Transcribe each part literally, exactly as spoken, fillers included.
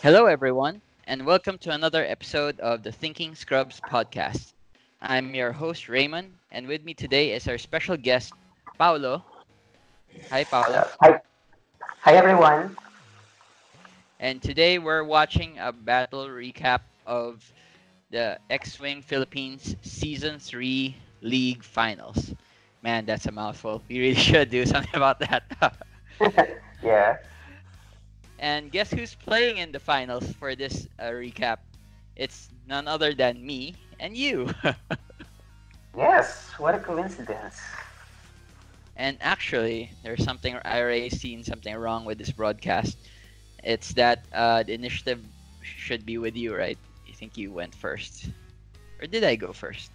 Hello everyone, and welcome to another episode of the Thinking Scrubs podcast. I'm your host Raymond, and with me today is our special guest, Paolo. Hi Paolo. Hi. Hi everyone. And today we're watching a battle recap of the X-Wing Philippines Season three League Finals. Man, that's a mouthful. We really should do something about that. Yeah. And guess who's playing in the finals for this uh, recap? It's none other than me and you. Yes, what a coincidence. And actually, there's something, I already seen something wrong with this broadcast. It's that uh, the initiative should be with you, right? You think you went first. Or did I go first?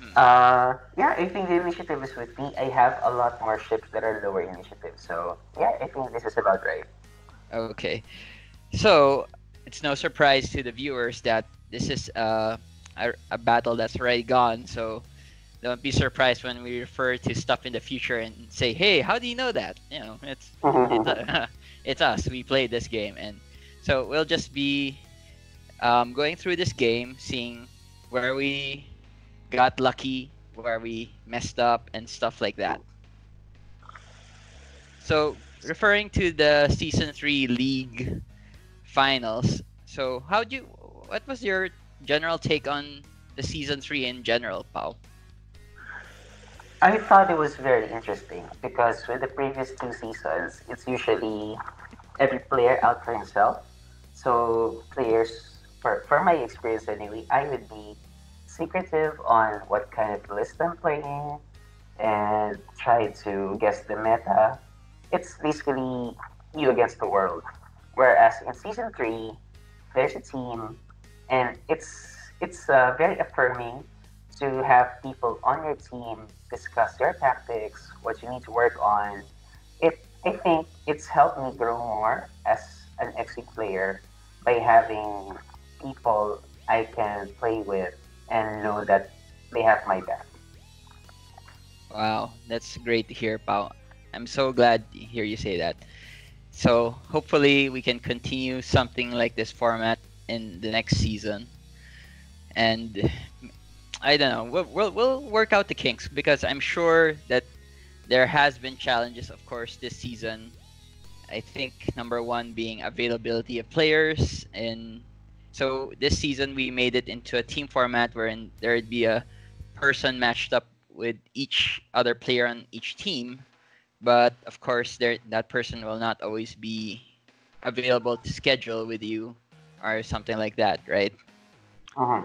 Hmm. Uh, yeah, I think the initiative is with me. I have a lot more ships that are lower initiative. So, yeah, I think this is about right. Okay. So, it's no surprise to the viewers that this is uh, a, a battle that's already gone. So, don't be surprised when we refer to stuff in the future and say, hey, how do you know that? You know, it's, it's, uh, it's us. We played this game. And so, we'll just be um, going through this game, seeing where we got lucky, where we messed up, and stuff like that. So, referring to the Season three League Finals, so how do you, what was your general take on the Season three in general, Pao? I thought it was very interesting, because with the previous two seasons, it's usually every player out for himself. So, players, for, for my experience anyway, I would be secretive on what kind of list I'm playing and try to guess the meta. It's basically you against the world. Whereas in season three, there's a team, and it's it's uh, very affirming to have people on your team discuss your tactics, what you need to work on. It I think it's helped me grow more as an X-Wing player by having people I can play with and know that they have my back. Wow, that's great to hear, Pao. I'm so glad to hear you say that. So hopefully we can continue something like this format in the next season. And I don't know, we'll, we'll, we'll work out the kinks, because I'm sure that there has been challenges, of course, this season. I think number one being availability of players. And so this season, we made it into a team format wherein there would be a person matched up with each other player on each team. But of course, there, that person will not always be available to schedule with you or something like that, right? Uh-huh.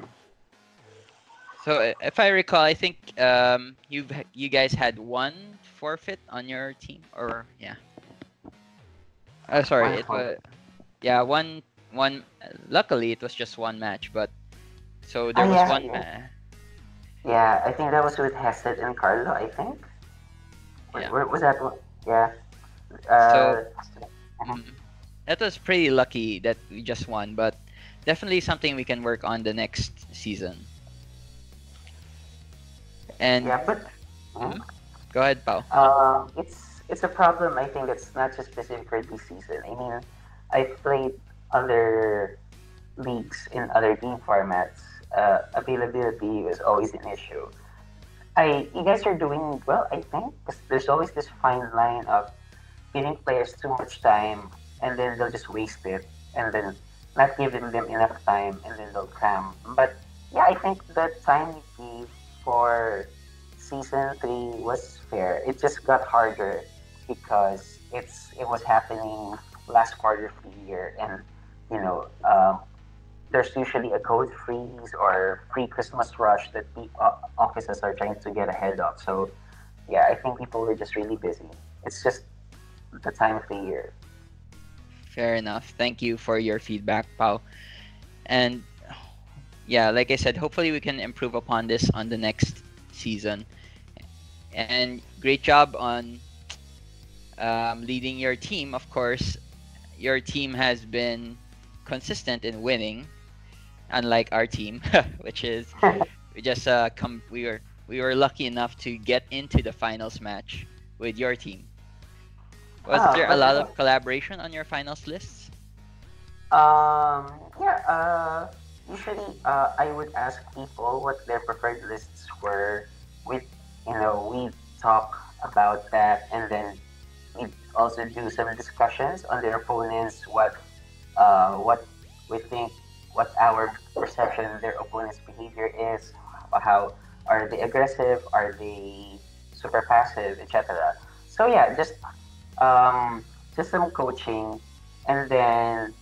So if I recall, I think um, you've, you guys had one forfeit on your team, or yeah. Oh, sorry. Wow. It was, yeah, one... One, luckily it was just one match, but so there oh, was yeah, one. Yeah. Ma- yeah, I think that was with Hesed and Carlo. I think. Where, yeah. Where was that? Yeah. Uh, so mm, that was pretty lucky that we just won, but definitely something we can work on the next season. And yeah, but mm, go ahead, Pao. Um, uh, it's it's a problem. I think that's not just specific for this season. I mean, I've played other leagues in other game formats, uh, availability is always an issue. I, you guys are doing well, I think, because there's always this fine line of giving players too much time, and then they'll just waste it, and then not giving them enough time, and then they'll cram. But yeah, I think the time you gave for season three was fair. It just got harder because it's it was happening last quarter of the year, and you know, um, there's usually a code freeze or free Christmas rush that the offices are trying to get ahead of. So yeah, I think people were just really busy. It's just the time of the year. Fair enough. Thank you for your feedback, Pao. And yeah, like I said, hopefully we can improve upon this on the next season. And great job on um, leading your team, of course. Your team has been consistent in winning, unlike our team, which is we just uh, come we were we were lucky enough to get into the finals match with your team. Was ah, there a lot of collaboration on your finals lists? Um, yeah, uh, usually uh, I would ask people what their preferred lists were. We, you know, we talk about that, and then we also do some discussions on their opponents, what, uh, what we think, what our perception of their opponent's behavior is, how are they aggressive, are they super passive, et cetera. So yeah, just um, just some coaching, and then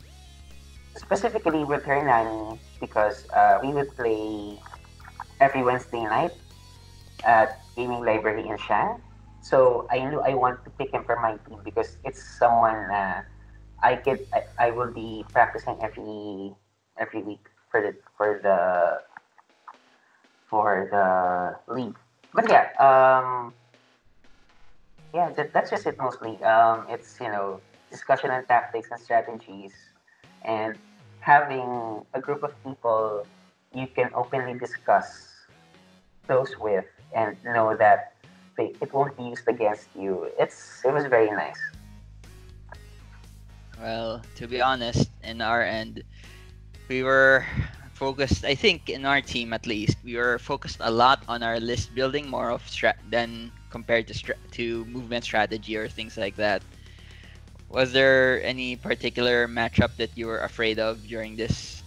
specifically with Hernani, because uh, we would play every Wednesday night at Gaming Library in Shan. So I knew I want to pick him for my team because it's someone uh, I could I, I will be practicing every every week for the for the for the league. But yeah, um, yeah, that, that's just it mostly. Um, it's you know discussion on tactics and strategies. And having a group of people you can openly discuss those with and know that they, it won't be used against you. It's It was very nice. Well, to be honest, in our end, we were focused, I think in our team at least, we were focused a lot on our list building more of stra- than compared to, stra- to movement strategy or things like that. Was there any particular matchup that you were afraid of during this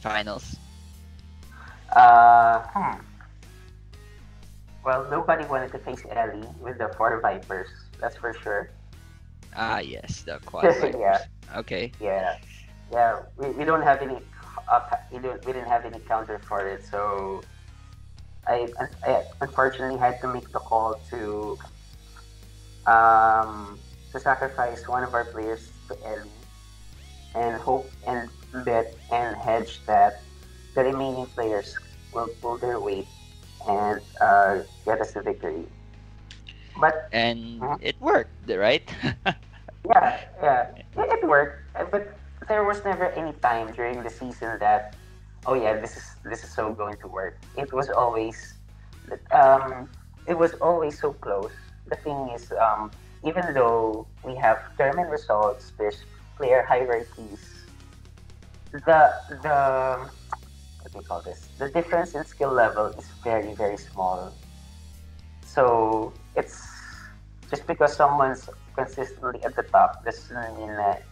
finals? Uh, hmm. Well, nobody wanted to face Ellie with the four Vipers, that's for sure. Ah, yes, the quad Vipers. Yeah. Okay. Yeah, yeah. We, we don't have any. Uh, we don't. We didn't have any counter for it, so I, I unfortunately had to make the call to. Um. To sacrifice one of our players to Ellie and hope and bet and hedge that the remaining players will pull their weight and uh, get us the victory. But and uh, it worked, right? yeah, yeah, it worked. But there was never any time during the season that, oh yeah, this is this is so going to work. It was always, um, it was always so close. The thing is, um. Even though we have tournament results, there's player hierarchies. The the what do you call this? The difference in skill level is very very small. So it's just because someone's consistently at the top doesn't mean that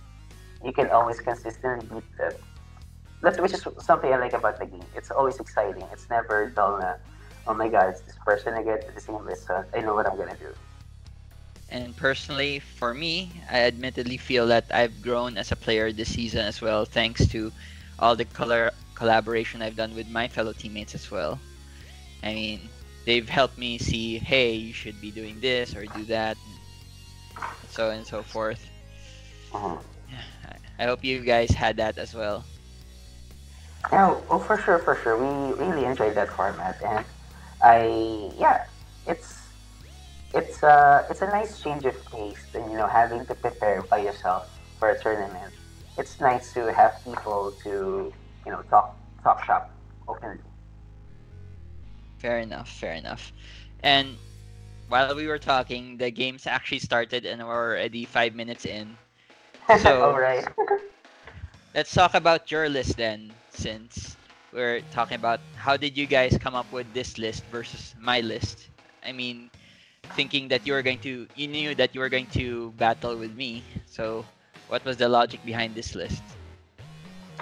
you can always consistently beat them. That's which is something I like about the game. It's always exciting. It's never dull. Na, oh my God, it's this person again to the same list. So I know what I'm gonna do. And personally, for me, I admittedly feel that I've grown as a player this season as well, thanks to all the color collaboration I've done with my fellow teammates as well. I mean, they've helped me see, hey, you should be doing this or do that, and so on and so forth. Mm-hmm. I hope you guys had that as well. Oh, oh, for sure, for sure. We really enjoyed that format, and I, yeah, it's. It's a, it's a nice change of pace, and you know, having to prepare by yourself for a tournament. It's nice to have people to, you know, talk talk shop openly. Fair enough, fair enough. And while we were talking, the games actually started and we're already five minutes in. So all right. Let's talk about your list then, since we're talking about how did you guys come up with this list versus my list. I mean, thinking that you were going to, you knew that you were going to battle with me. So, what was the logic behind this list?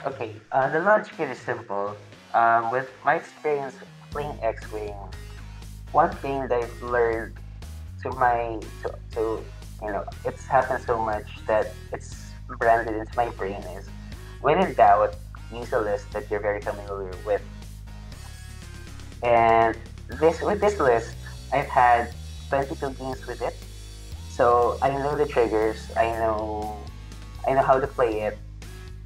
Okay, uh, the logic is simple. Um, with my experience playing X-Wing, one thing that I've learned to my, to, to you know, it's happened so much that it's branded into my brain is, when in doubt, use a list that you're very familiar with. And this with this list, I've had twenty-two games with it, so I know the triggers. I know, I know how to play it.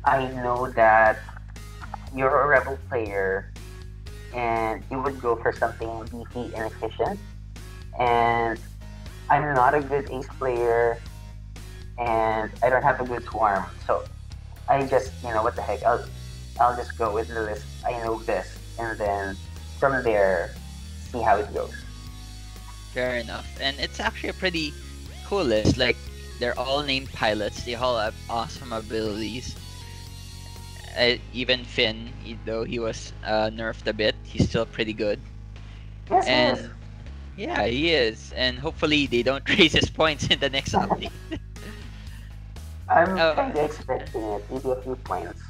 I know that you're a rebel player, and you would go for something beefy and efficient. And I'm not a good ace player, and I don't have a good swarm. So I just, you know, what the heck? I'll, I'll just go with the list I know best, and then from there, see how it goes. Fair enough. And it's actually a pretty cool list. Like, they're all named pilots. They all have awesome abilities. Uh, even Finn, though he was uh, nerfed a bit, he's still pretty good. Yes, and yes. Yeah, he is. And hopefully they don't raise his points in the next update. I'm oh. kind of expecting it. Maybe a few points.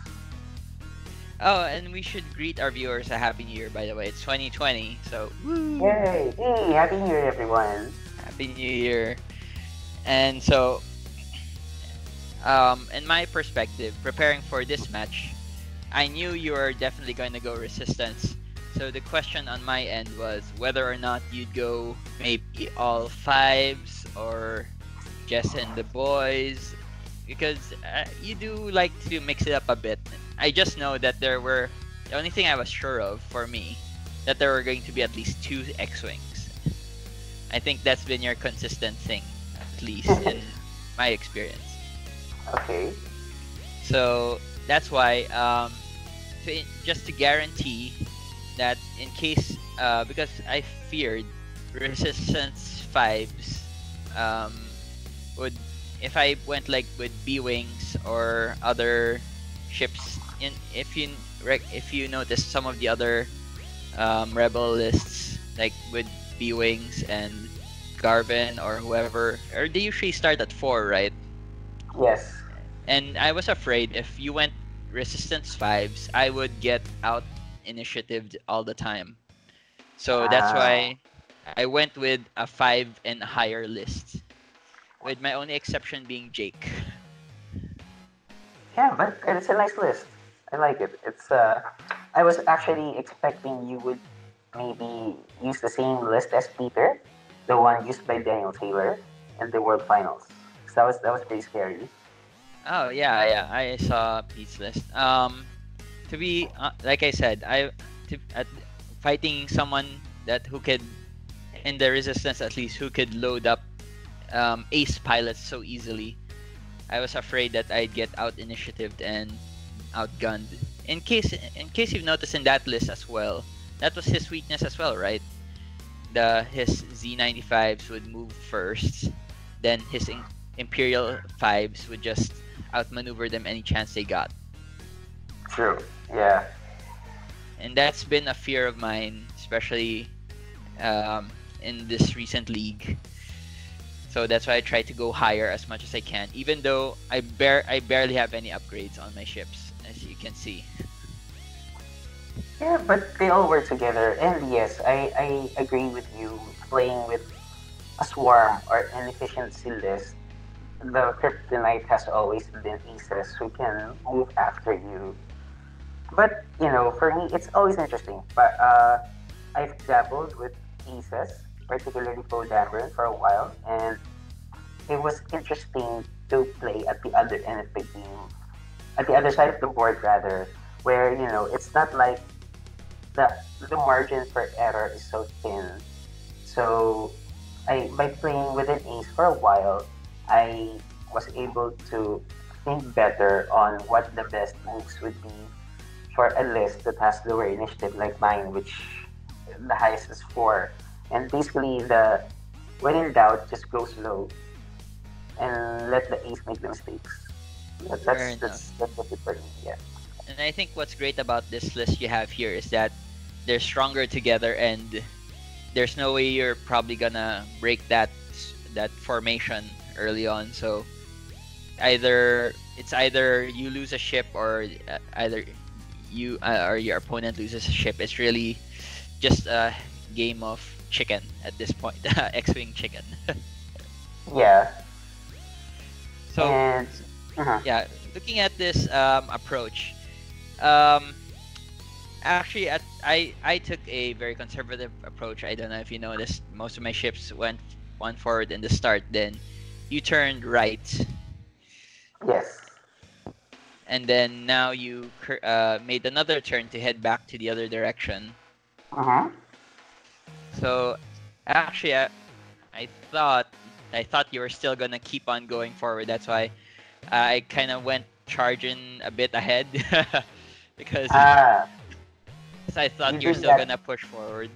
Oh, and we should greet our viewers a Happy New Year, by the way. It's twenty twenty, so woo! Yay! Hey, Happy New Year, everyone! Happy New Year! And so, um, in my perspective, preparing for this match, I knew you were definitely going to go Resistance. So the question on my end was whether or not you'd go maybe all fives or Jess and the boys, because uh, you do like to mix it up a bit. I just know that there were, the only thing I was sure of for me, that there were going to be at least two X-Wings. I think that's been your consistent thing, at least in my experience. Okay. So that's why, um, to, just to guarantee that in case, uh, because I feared Resistance fives um, would, if I went like with B-Wings or other ships, in if you if you notice some of the other um, rebel lists, like with B-Wings and Garvin or whoever, or they usually start at four, right? Yes. And I was afraid if you went Resistance fives, I would get out initiatived all the time. So ah. that's why I went with a five and higher list, with my only exception being Jake. Yeah, but it's a nice list. I like it. It's uh, I was actually expecting you would maybe use the same list as Peter, the one used by Daniel Taylor in the World Finals. So that was that was pretty scary. Oh yeah, yeah. I saw Pete's list. Um, to be uh, like I said, I to, at, fighting someone that who could in the Resistance at least who could load up um, ace pilots so easily. I was afraid that I'd get out-initiatived and outgunned. In case in case you've noticed in that list as well, that was his weakness as well, right? The his Z ninety-fives would move first, then his Imperial fives would just outmaneuver them any chance they got. True, yeah. And that's been a fear of mine, especially um, in this recent league. So that's why I try to go higher as much as I can, even though I bar I barely have any upgrades on my ships, as you can see. Yeah, but they all work together, and yes, I, I agree with you. Playing with a swarm or an efficiency list, the kryptonite has always been aces who can move after you. But, you know, for me, it's always interesting. But uh, I've dabbled with aces, particularly Poe for a while, and it was interesting to play at the other end of the game, at the other side of the board rather, where, you know, it's not like the, the margin for error is so thin. So I, by playing with an ace for a while, I was able to think better on what the best moves would be for a list that has lower initiative like mine, which the highest is four. And basically, the when in doubt, just go slow and let the ace make the mistakes. That's that's, that's that's what it for me, yeah. And I think what's great about this list you have here is that they're stronger together, and there's no way you're probably gonna break that that formation early on. So either it's either you lose a ship, or either you uh, or your opponent loses a ship. It's really just a game of chicken at this point. X-Wing chicken. Yeah. So and, uh-huh. yeah, looking at this um, approach, um, actually at, I, I took a very conservative approach. I don't know if you noticed, most of my ships went one forward in the start, then you turned right. Yes. And then now you uh, made another turn to head back to the other direction. Uh-huh. So, actually, I, I thought I thought you were still gonna keep on going forward. That's why I kind of went charging a bit ahead because uh, I thought you were still that. gonna push forward.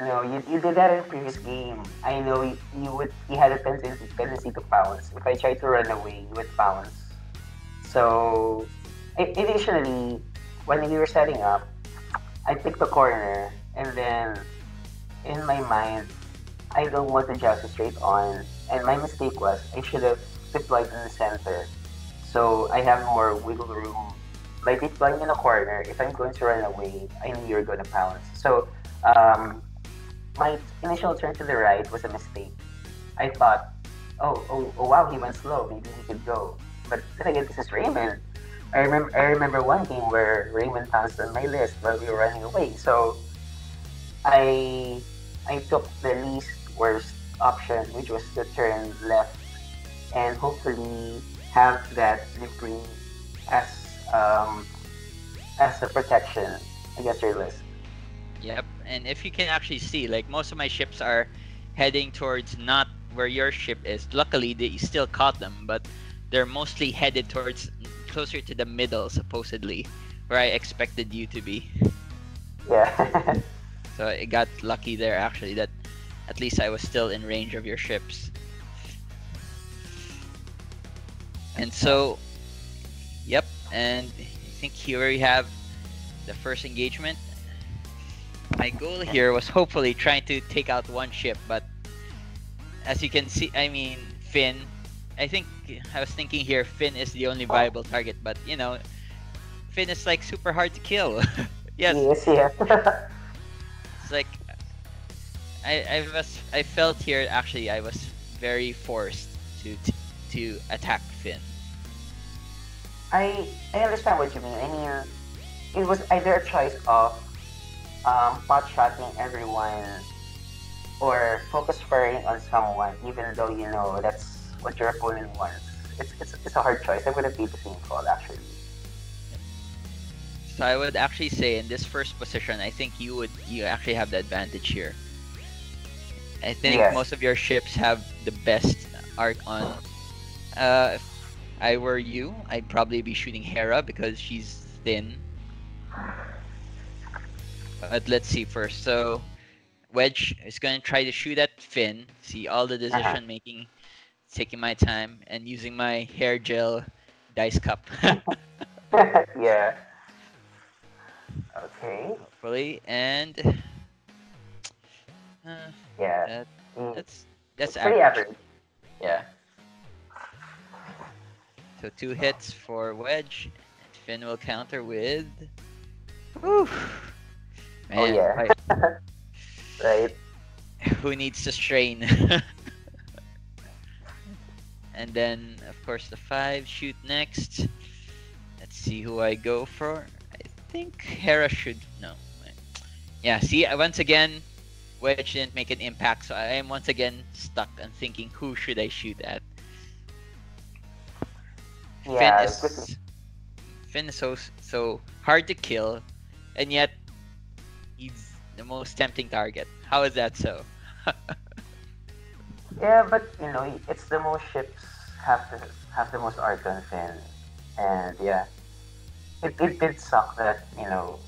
No, you, you did that in the previous game. I know you, you would you had a tendency, tendency to pounce. If I tried to run away, you would pounce. So, initially, when we were setting up, I picked a corner, and then in my mind, I don't want to jump straight on. And my mistake was I should have deployed in the center, so I have more wiggle room. By deploying in a corner, if I'm going to run away, I know you're going to pounce. So. Um, my initial turn to the right was a mistake. I thought, oh, oh, oh wow, he went slow, maybe he could go. But then again, this is Raymond. I remember, I remember one game where Raymond pounced on my list while we were running away. So I, I took the least worst option, which was to turn left and hopefully have that limping as, um, as a protection against your list. Yep. And if you can actually see, like, most of my ships are heading towards not where your ship is. Luckily, they still caught them, but they're mostly headed towards closer to the middle, supposedly, where I expected you to be. Yeah. So I got lucky there, actually, that at least I was still in range of your ships. And so, yep, and I think here we have the first engagement. My goal here was hopefully trying to take out one ship, but as you can see, I mean, Finn, I think I was thinking here, Finn is the only viable target, but you know, Finn is like super hard to kill. Yes. Yes, yeah. It's like, I, I was, I felt here, actually, I was very forced to, to, to attack Finn. I, I understand what you mean. I mean, it was either a choice of Um, pot-shotting everyone or focus firing on someone, even though you know that's what your opponent wants. It's, it's, it's a hard choice. I would have made the same call, actually. So I would actually say in this first position, I think you would you actually have the advantage here. I think yes. Most of your ships have the best arc on. Uh, if I were you, I'd probably be shooting Hera because she's thin. But let's see first. So Wedge is going to try to shoot at Finn. See all the decision making, taking my time, and using my hair gel dice cup. Yeah. Okay. Hopefully, and uh, yeah, that, that's that's average. average. Yeah. So two hits for Wedge. Finn will counter with. Whew. Man, oh yeah, right. Right. Who needs to strain? And then, of course, the five shoot next. Let's see who I go for. I think Hera should no. Yeah. See, once again, Wedge didn't make an impact, so I am once again stuck and thinking, who should I shoot at? Yeah. Finn is, Finn is so so hard to kill, and yet. He's the most tempting target. How is that so? Yeah, but you know, it's the most ships have the have the most arc on Finn, and yeah, it it did suck that you know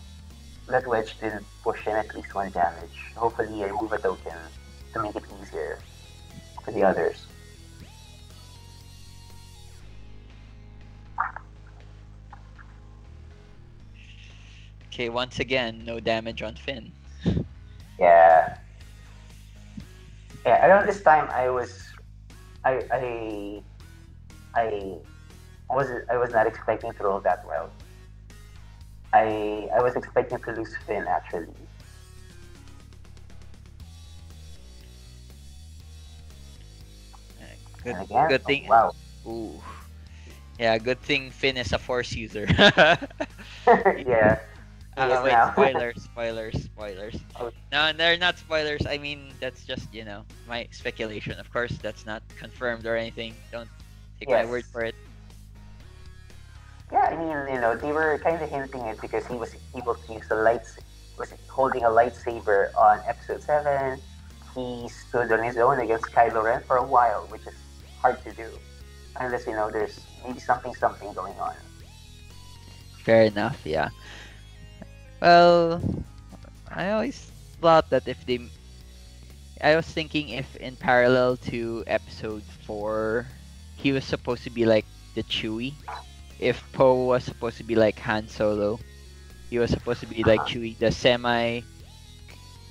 that Wedge didn't push in at least one damage. Hopefully, I move a token to make it easier for the others. Okay, once again, no damage on Finn. Yeah. Yeah, around this time I was I I I was I was not expecting to roll that well. I I was expecting to lose Finn actually. Good again, good thing. Oh, wow. Ooh. Yeah, good thing Finn is a force user. Yeah. Uh, wait, spoilers, spoilers, spoilers. No, they're not spoilers. I mean, that's just, you know, my speculation. Of course, that's not confirmed or anything. Don't take yes. my word for it. Yeah, I mean, you know, they were kind of hinting it because he was able to use a light, was holding a lightsaber on episode seven. He stood on his own against Kylo Ren for a while, which is hard to do. Unless, you know, there's maybe something, something going on. Fair enough, yeah. Well, I always thought that if they I was thinking if in parallel to episode four, he was supposed to be like the Chewie. If Poe was supposed to be like Han Solo, he was supposed to be like Chewie, the semi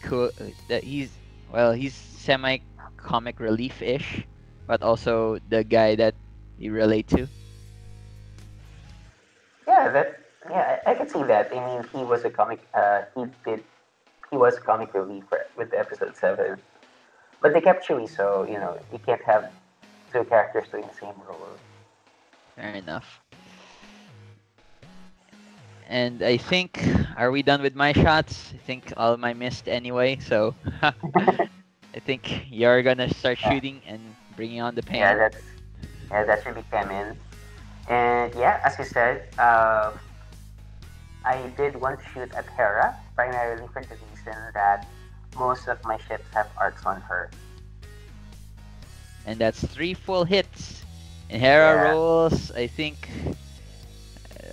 cool. That he's well, he's semi comic relief ish, but also the guy that you relate to. Yeah, that. Yeah, I, I can see that. I mean, he was a comic. Uh, he did. He was a comic relief for, with episode seven, but they kept Chewie, so you know you can't have two characters doing the same role. Fair enough. And I think, are we done with my shots? I think all of my missed anyway, so I think you're gonna start shooting and bringing on the pain. Yeah, that's, yeah, that should be Temmin. And yeah, as you said, uh, I did one shoot at Hera, primarily for the reason that most of my ships have arcs on her. And that's three full hits. And Hera yeah. rolls, I think...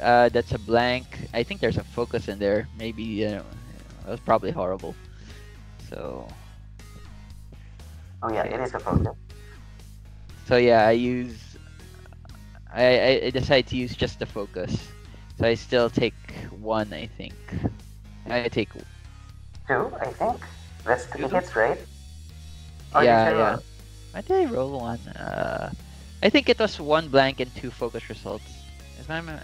Uh, that's a blank. I think there's a focus in there. Maybe uh, that was probably horrible. So. Oh yeah, it is a focus. So yeah, I use. I I decide to use just the focus. So I still take one. I think. I take. Two, I think. That's three hits, right? Or yeah, yeah. Roll? I did roll one. Uh, I think it was one blank and two focus results. If I'm. Uh,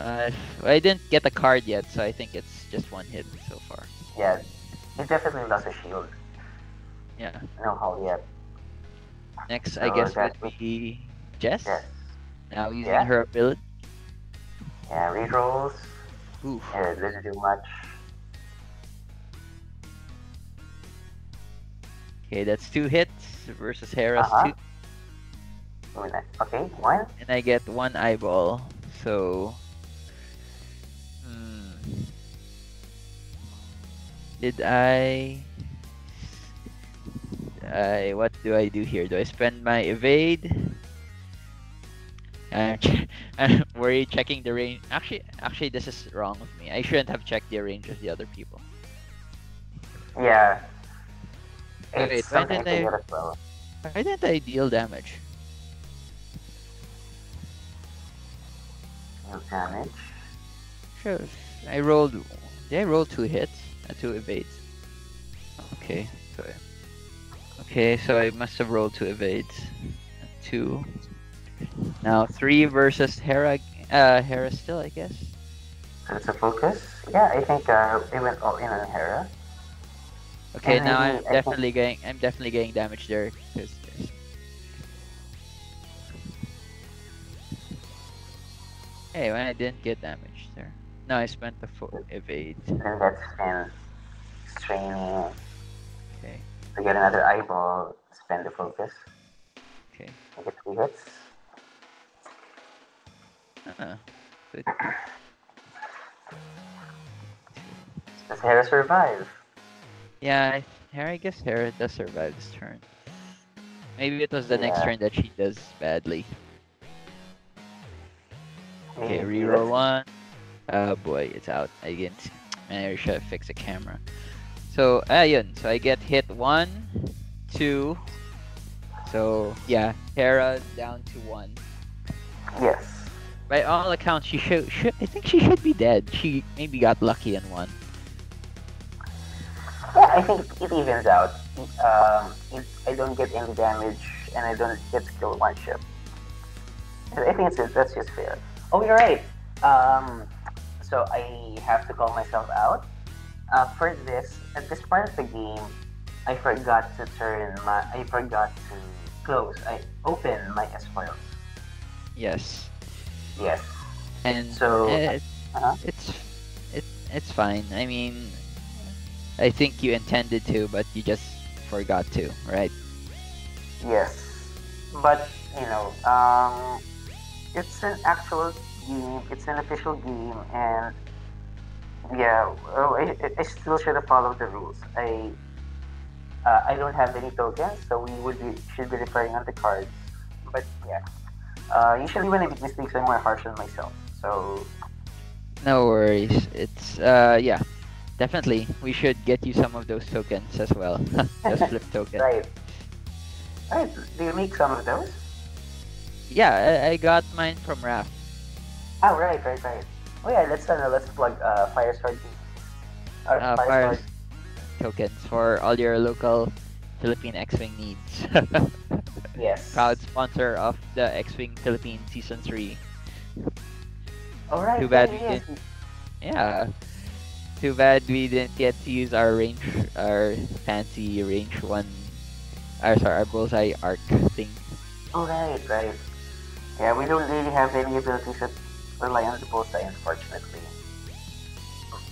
Uh, I didn't get a card yet, so I think it's just one hit so far. Yeah, he definitely lost a shield. Yeah. No hull yet. Next, so I guess, would be, be Jess? Yes. Now using yeah. her ability. Yeah, rerolls. Oof. Yeah, it didn't do much. Okay, that's two hits versus Hera's uh-huh. two. Okay, one. And I get one eyeball, so... Did I... I... What do I do here? Do I spend my evade? I'm, ch I'm worried checking the range. Actually, actually, this is wrong with me. I shouldn't have checked the range of the other people. Yeah. It's wait, why didn't I... Well. Why didn't I deal damage? No damage? Sure. I rolled... Did I roll two hits? Two evades. Okay. Sorry. Okay, so I must have rolled two evades. Two. Now three versus Hera. Uh, Hera still, I guess. That's a focus. Yeah, I think uh, it went all in on Hera. Okay, and now I'm I definitely think... getting. I'm definitely getting damage there because. Hey, when I didn't get damage there. No, I spent the full evade. And that's Finn straining. Okay. To get another eyeball, spend the focus. Okay. I get three hits. Uh-huh. Good. Does Hera survive? Yeah, Hera, I guess Hera does survive this turn. Maybe it was the yeah. next turn that she does badly. Okay, Maybe reroll that's... one. Oh boy, it's out. I didn't. I should have fixed the camera. So, ayun. So I get hit one, two. So yeah, Hera's down to one. Yes. By all accounts, she should. should I think she should be dead. She maybe got lucky in one. Yeah, I think it evens out. Um, it, I don't get any damage, and I don't get to kill one ship. I think it's, that's just fair. Oh, you're right. Um. So I have to call myself out. Uh, for this, at this part of the game, I forgot to turn my, I forgot to close, I opened my S-foils. Yes. Yes. And so, it, uh-huh. it's, it, it's fine. I mean, I think you intended to, but you just forgot to, right? Yes. But, you know, um, it's an actual... game. It's an official game, and yeah, oh, I, I still should have followed the rules. I uh, I don't have any tokens, so we would be, should be referring on the cards. But yeah, uh, usually when I make mistakes, I'm more harsh on myself. So no worries. It's uh yeah, Definitely, we should get you some of those tokens as well. Those flip tokens. Right. Right. Do you make some of those? Yeah, I, I got mine from R A F. Oh, right, right, right. Oh yeah, let's uh, let's plug uh, Fire Sword. Or uh, Fire, Fire Sword tokens for all your local Philippine X-Wing needs. Yes. Proud sponsor of the X-Wing Philippines Season three. All right. Too bad we didn't. Yeah. Too bad we didn't get to use our range, our fancy range one, our sorry, our bullseye arc thing. Oh right, right. Yeah, we don't really have any abilities that rely on the bullseye, unfortunately.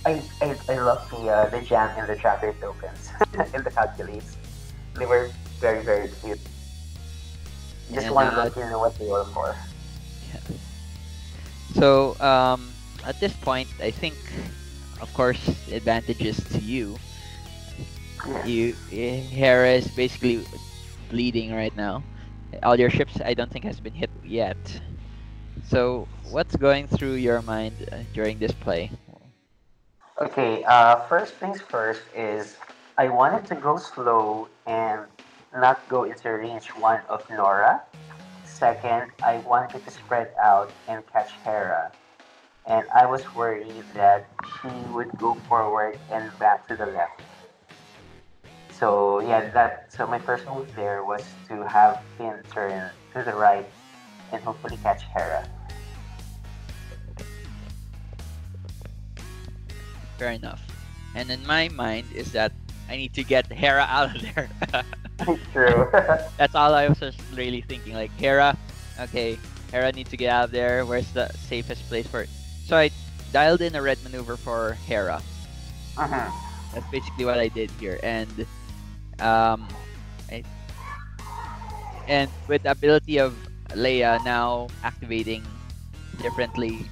I I, I love the uh, the jam and the tracker tokens and the calculates. They were very very cute. Just and, wanted uh, to know what they were for. Yeah. So um, at this point, I think. Of course, advantages to you. Yeah. You, Hera is basically bleeding right now. All your ships, I don't think, has been hit yet. So, what's going through your mind during this play? Okay, uh, first things first is I wanted to go slow and not go into range one of Nora. Second, I wanted to spread out and catch Hera. And I was worried that she would go forward and back to the left. So yeah, that so my first move there was to have Finn turn to the right and hopefully catch Hera. Fair enough. And in my mind is that I need to get Hera out of there. True. That's all I was just really thinking. Like Hera, okay, Hera needs to get out of there. Where's the safest place for it? So I dialed in a red maneuver for Hera. Uh-huh. That's basically what I did here, and um, I, and with the ability of Leia now activating differently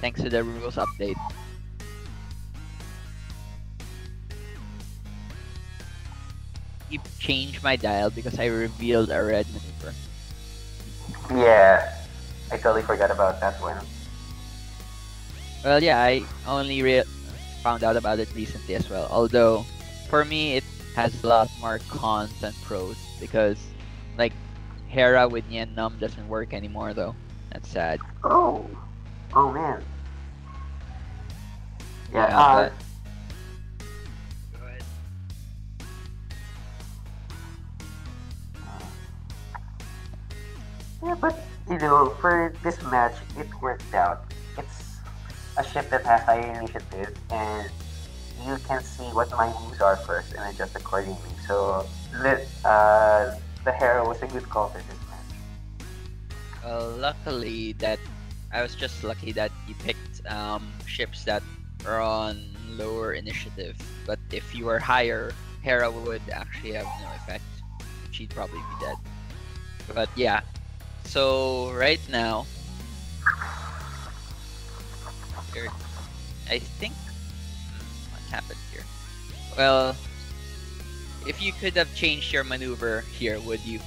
thanks to the rules update. I changed my dial because I revealed a red maneuver. Yeah, I totally forgot about that one. Well, yeah, I only re found out about it recently as well. Although, for me, it has a lot more cons than pros because, like, Hera with Nien Num doesn't work anymore, though. That's sad. Oh, oh man. Yeah. yeah uh, go ahead. Yeah, but you know, for this match, it worked out. It's a ship that has higher initiative, and you can see what my moves are first and adjust accordingly. So the, uh, the Hera was a good call for this match. Well, luckily that I was just lucky that you picked um, ships that are on lower initiative, but if you were higher, Hera would actually have no effect. She'd probably be dead. But yeah, so right now I think what happened here. Well, if you could have changed your maneuver here, would you?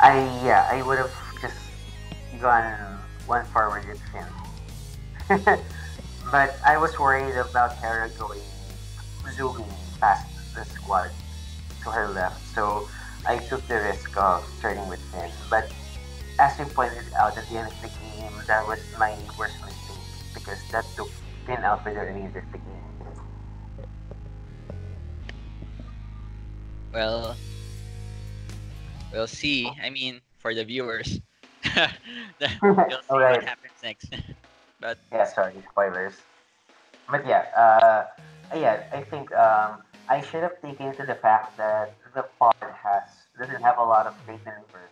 I yeah, I would have just gone one forward and Finn. But I was worried about Hera going zooming past the squad to her left, so I took the risk of starting with Finn. But as you pointed out at the end of the game, that was my worst mistake because that took Finn out for the end of the game. Well, we'll see. I mean, for the viewers, we'll see right. what happens next. But yeah, sorry, spoilers. But yeah, uh, yeah, I think um, I should have taken into the fact that the pod has doesn't have a lot of great maneuvers.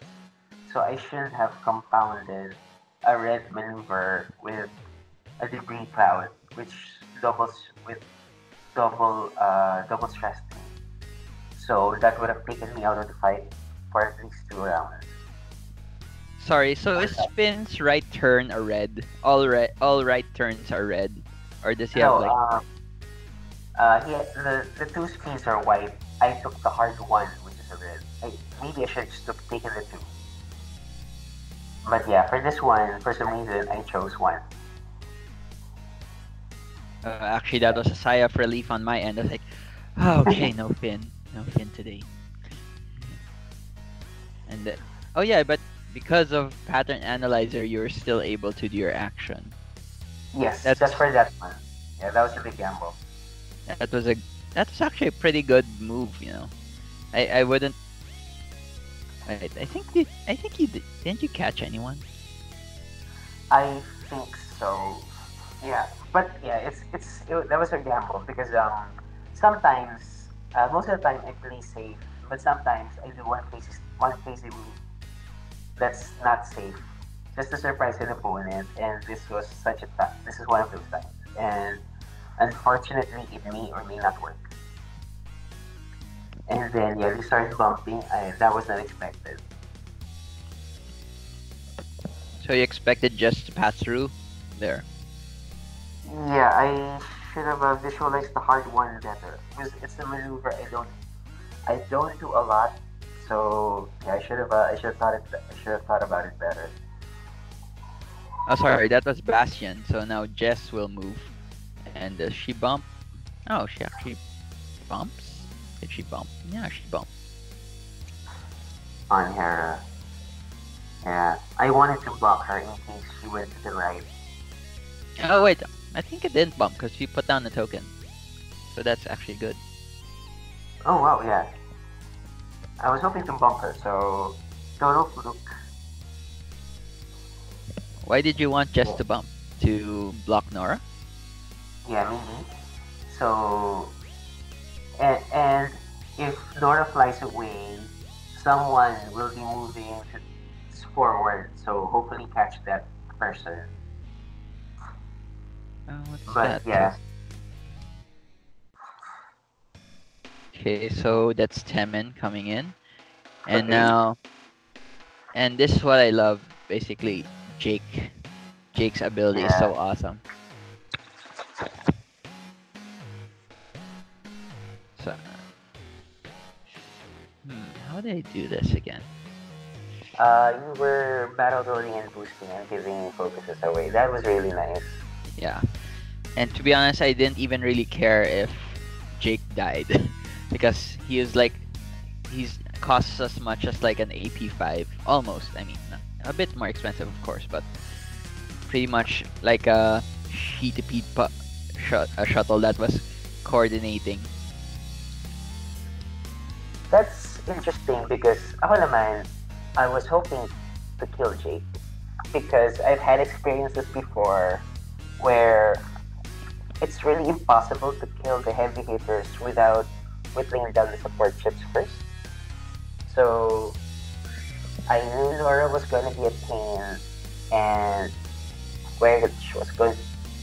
So I shouldn't have compounded a red maneuver with a debris cloud, which doubles with double uh, double stress thing. So that would have taken me out of the fight for at least two rounds. Sorry, so is Finn's right turn a red? All right, all right turns are red, or does he no, have like? Um, uh, yeah, the the two spins are white. I took the hard one, which is a red. I, maybe I should have just taken the two. But yeah, for this one, for some reason, I chose one. Uh, actually, that was a sigh of relief on my end. I was like, oh, okay, no Finn. No Finn today. And then, oh yeah, but because of Pattern Analyzer, you're still able to do your action. Yes, that's, that's for that one. Yeah, that was a big gamble. That was a that was actually a pretty good move, you know. I I wouldn't. I I think did, I think you did, didn't you catch anyone? I think so. Yeah, but yeah, it's it's it, that was a gamble because um sometimes uh, most of the time I play safe, but sometimes I do one crazy one crazy move that's not safe, just to surprise an opponent, and this was such a tough, this is one of those times, and unfortunately it may or may not work. And then yeah, they started bumping, and that was not expected. So you expected Jess to pass through there? Yeah, I should have uh, visualized the hard one better, because it's a maneuver I don't I don't do a lot, so yeah, I should have uh, I should have thought it I should have thought about it better. Oh, sorry, that was Bastion. So now Jess will move. And does she bump? Oh, she actually bumps? Did she bump? Yeah, she bumped. On Hera. Yeah, I wanted to block her in case she went to the right. Oh, wait. I think it didn't bump because she put down the token. So that's actually good. Oh, wow, yeah. I was hoping to bump her, so total fluke. Why did you want Jess to bump? To block Nora? Yeah, maybe. So, and, and if Nora flies away, someone will be moving forward, so hopefully catch that person. Uh, what's but that? Yeah. Okay, so that's Temmin coming in. And okay. Now, and this is what I love, basically. Jake, Jake's ability yeah. is so awesome. So, hmm, how did I do this again? Uh, you were battle rolling and boosting and giving focuses away. That was really nice. Yeah, and to be honest, I didn't even really care if Jake died because he is like, he's costs as much as like an A P five almost. I mean. Not a bit more expensive, of course, but pretty much like a P two P shut a shuttle that was coordinating. That's interesting because, ako naman, I was hoping to kill Jake because I've had experiences before where it's really impossible to kill the heavy hitters without whittling down the support ships first. So I knew Nora was going to be a pain, and Wedge was going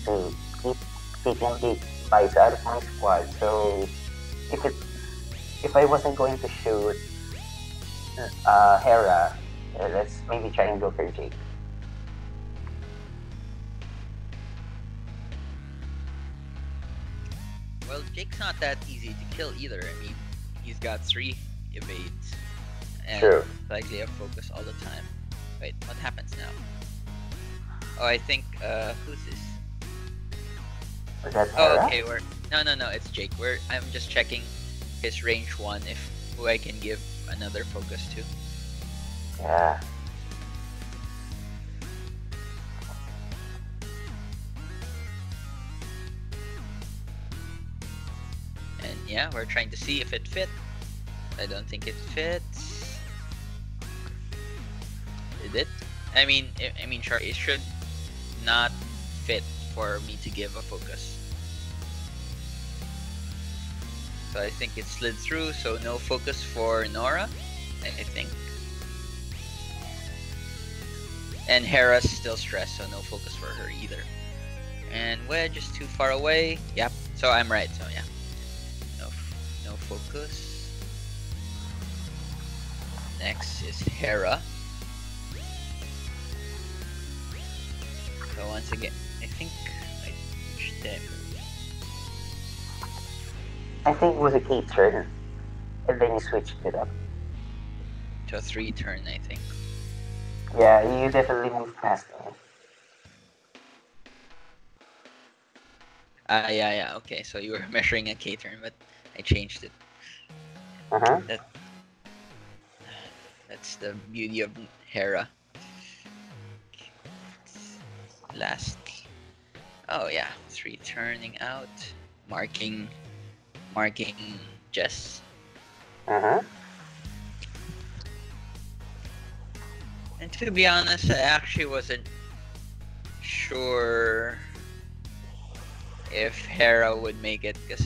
to keep taking the bites out of my squad. So if it, if I wasn't going to shoot uh, Hera, uh, let's maybe try and go for Jake. Well, Jake's not that easy to kill either. I mean, he's got three evades. And true. Like Leia focus all the time. Wait, what happens now? Oh, I think, uh, who's this? Was that Hera? Oh, okay, we're... No, no, no, it's Jake. We're... I'm just checking his range one, if who I can give another focus to. Yeah. And yeah, we're trying to see if it fits. I don't think it fits. It. I mean, I mean, sure, it should not fit for me to give a focus. So I think it slid through, so no focus for Nora, I think. And Hera's still stressed, so no focus for her either. And Wedge is too far away. Yep, so I'm right, so yeah. No, no focus. Next is Hera. So once again, I think I pushed them. I think it was a K-turn, and then you switched it up. To a three-turn, I think. Yeah, you definitely moved past me. Ah, uh, yeah, yeah. Okay, so you were measuring a K-turn, but I changed it. Uh huh. That, that's the beauty of Hera. Last. Oh yeah, it's returning out, marking, marking Jess. Uh huh. And to be honest, I actually wasn't sure if Hera would make it, because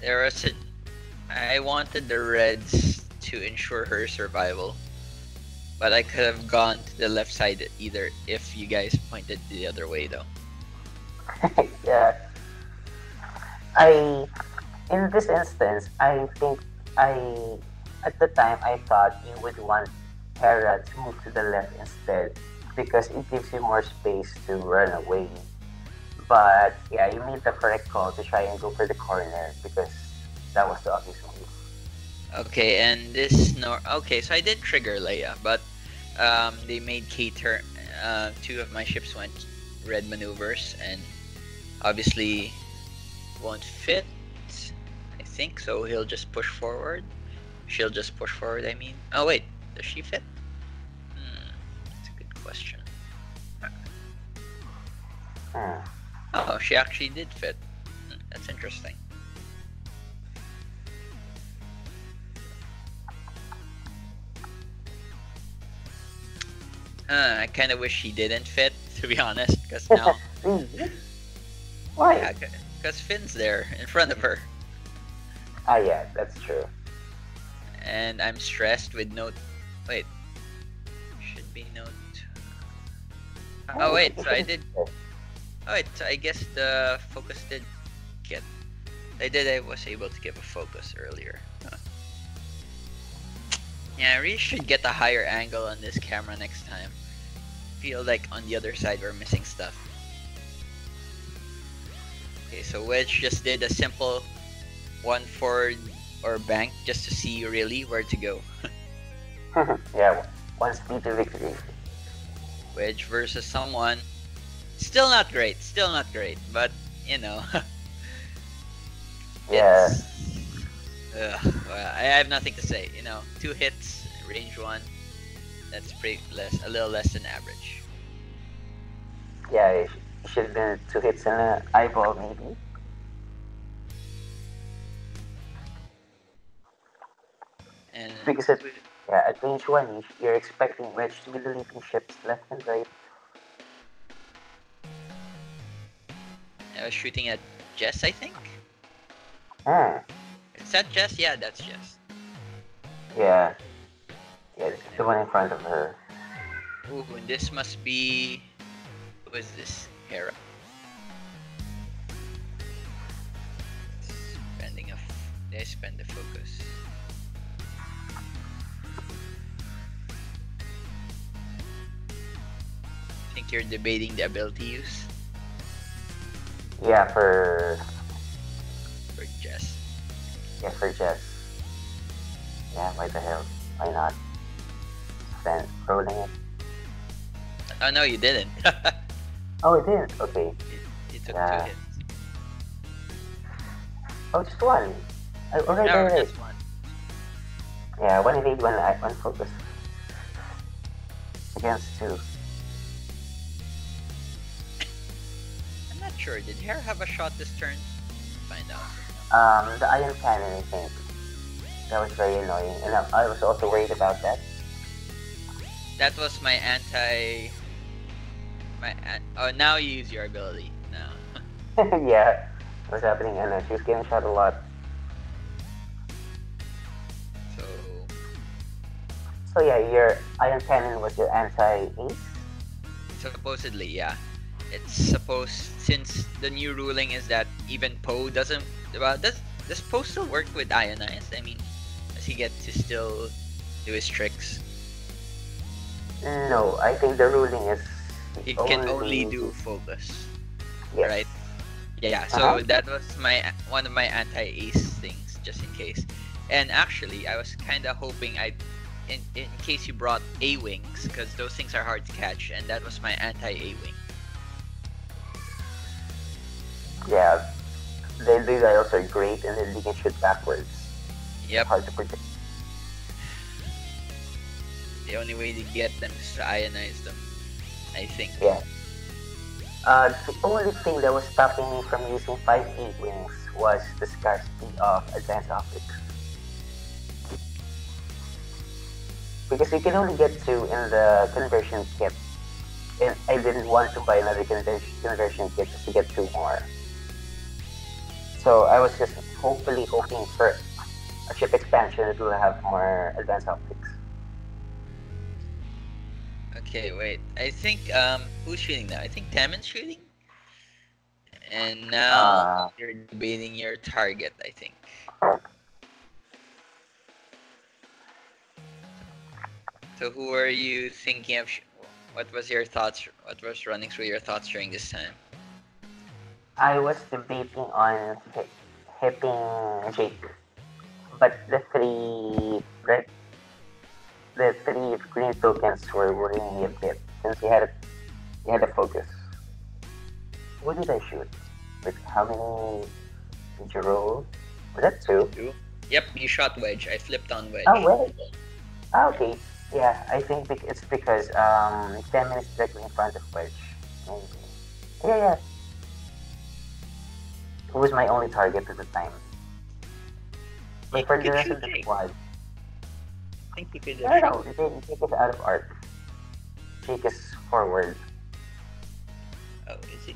there was a, I wanted the Reds to ensure her survival, but I could have gone to the left side either if you guys pointed the other way though. Yeah. I, in this instance, I think I, at the time I thought you would want Hera to move to the left instead, because it gives you more space to run away. But yeah, you made the correct call to try and go for the corner, because that was the obvious move. Okay, and this nor okay, so I did trigger Leia, but um, they made K-turn. Uh, two of my ships went red maneuvers, and obviously won't fit. I think so. He'll just push forward. She'll just push forward. I mean, oh wait, does she fit? Hmm, that's a good question. Hmm. Oh, she actually did fit. Hmm, that's interesting. Uh, I kind of wish she didn't fit, to be honest, because now... Why? Because yeah, Finn's there, in front of her. Ah, yeah, that's true. And I'm stressed with no... Wait. Should be no... Oh, wait, so I did... Oh, wait, so I guess the focus did get... I did, I was able to give a focus earlier. Huh. Yeah, I really should get a higher angle on this camera next time. Feel like on the other side we're missing stuff. Okay, so Wedge just did a simple one forward or bank just to see really where to go. Yeah, one speed to victory. Wedge versus someone. Still not great, still not great, but you know. Yeah. Ugh, well, I have nothing to say. You know, two hits, range one. That's pretty less, a little less than average. Yeah, it should have been two hits and an eyeball, maybe. And because at, yeah, at range one, you're expecting Wedge to be deleting ships left and right. I was shooting at Jess, I think. Hmm. Is that Jess? Yeah, that's Jess. Yeah. Yeah, the one in front of her. Ooh, and this must be... Who is this? Hera. Spending a... F Did I spend the focus? I think you're debating the ability use. Yeah, for... For Jess. Yeah, for Jess. Yeah, why the hell? Why not? Spend rolling it. Oh no, you didn't. Oh, it didn't? Okay. You, you took yeah. two hits. Oh, just one. I already no, did just one. Yeah, one evade, one eye, one focus. Against two. I'm not sure. Did Hera have a shot this turn? Find out. Um, the iron cannon, I think. That was very annoying, and I, I was also worried about that. That was my anti... My an oh, now you use your ability. Now. Yeah, it was happening, and she was getting shot a lot. So... So yeah, your iron cannon was your anti-ace? Supposedly, yeah. It's supposed... Since the new ruling is that even Poe doesn't... Well, does, does Poe still work with Ionize? I mean, does he get to still do his tricks? No, I think the ruling is... He can only do focus. Yes. Right? Yeah, so uh-huh. that was my one of my anti-ace things, just in case. And actually, I was kind of hoping I... In, in case you brought A-wings, because those things are hard to catch, and that was my anti-A-wing. Yeah, the big aisles are great, and then they can shoot backwards. Yep. Hard to predict. The only way to get them is to ionize them, I think. Yeah. Uh, the only thing that was stopping me from using five A-wings was the scarcity of Advanced Optics. Because you can only get two in the conversion kit, and I didn't want to buy another conversion kit just to get two more. So I was just hopefully hoping for a ship expansion that will have more Advanced Optics. Okay, wait. I think, um, who's shooting now? I think Temmin's shooting? And now uh, you're debating your target, I think. So who are you thinking of? Sh what was your thoughts? What was running through your thoughts during this time? I was debating on hit hitting Jake. But the three... Right? The three green tokens were worrying me a bit, since he had a, he had a focus. What did I shoot? Like, how many did you roll? Was that two? Two. Yep, you shot Wedge. I flipped on Wedge. Oh, Wedge. Oh, okay. Yeah, I think it's because um, ten minutes directly in front of Wedge. Maybe. Yeah, yeah. Who was my only target at the time? Like, for the rest of the squad. I think you could just no, shoot. No, Jake is out of arc. Jake is forward. Oh, is he?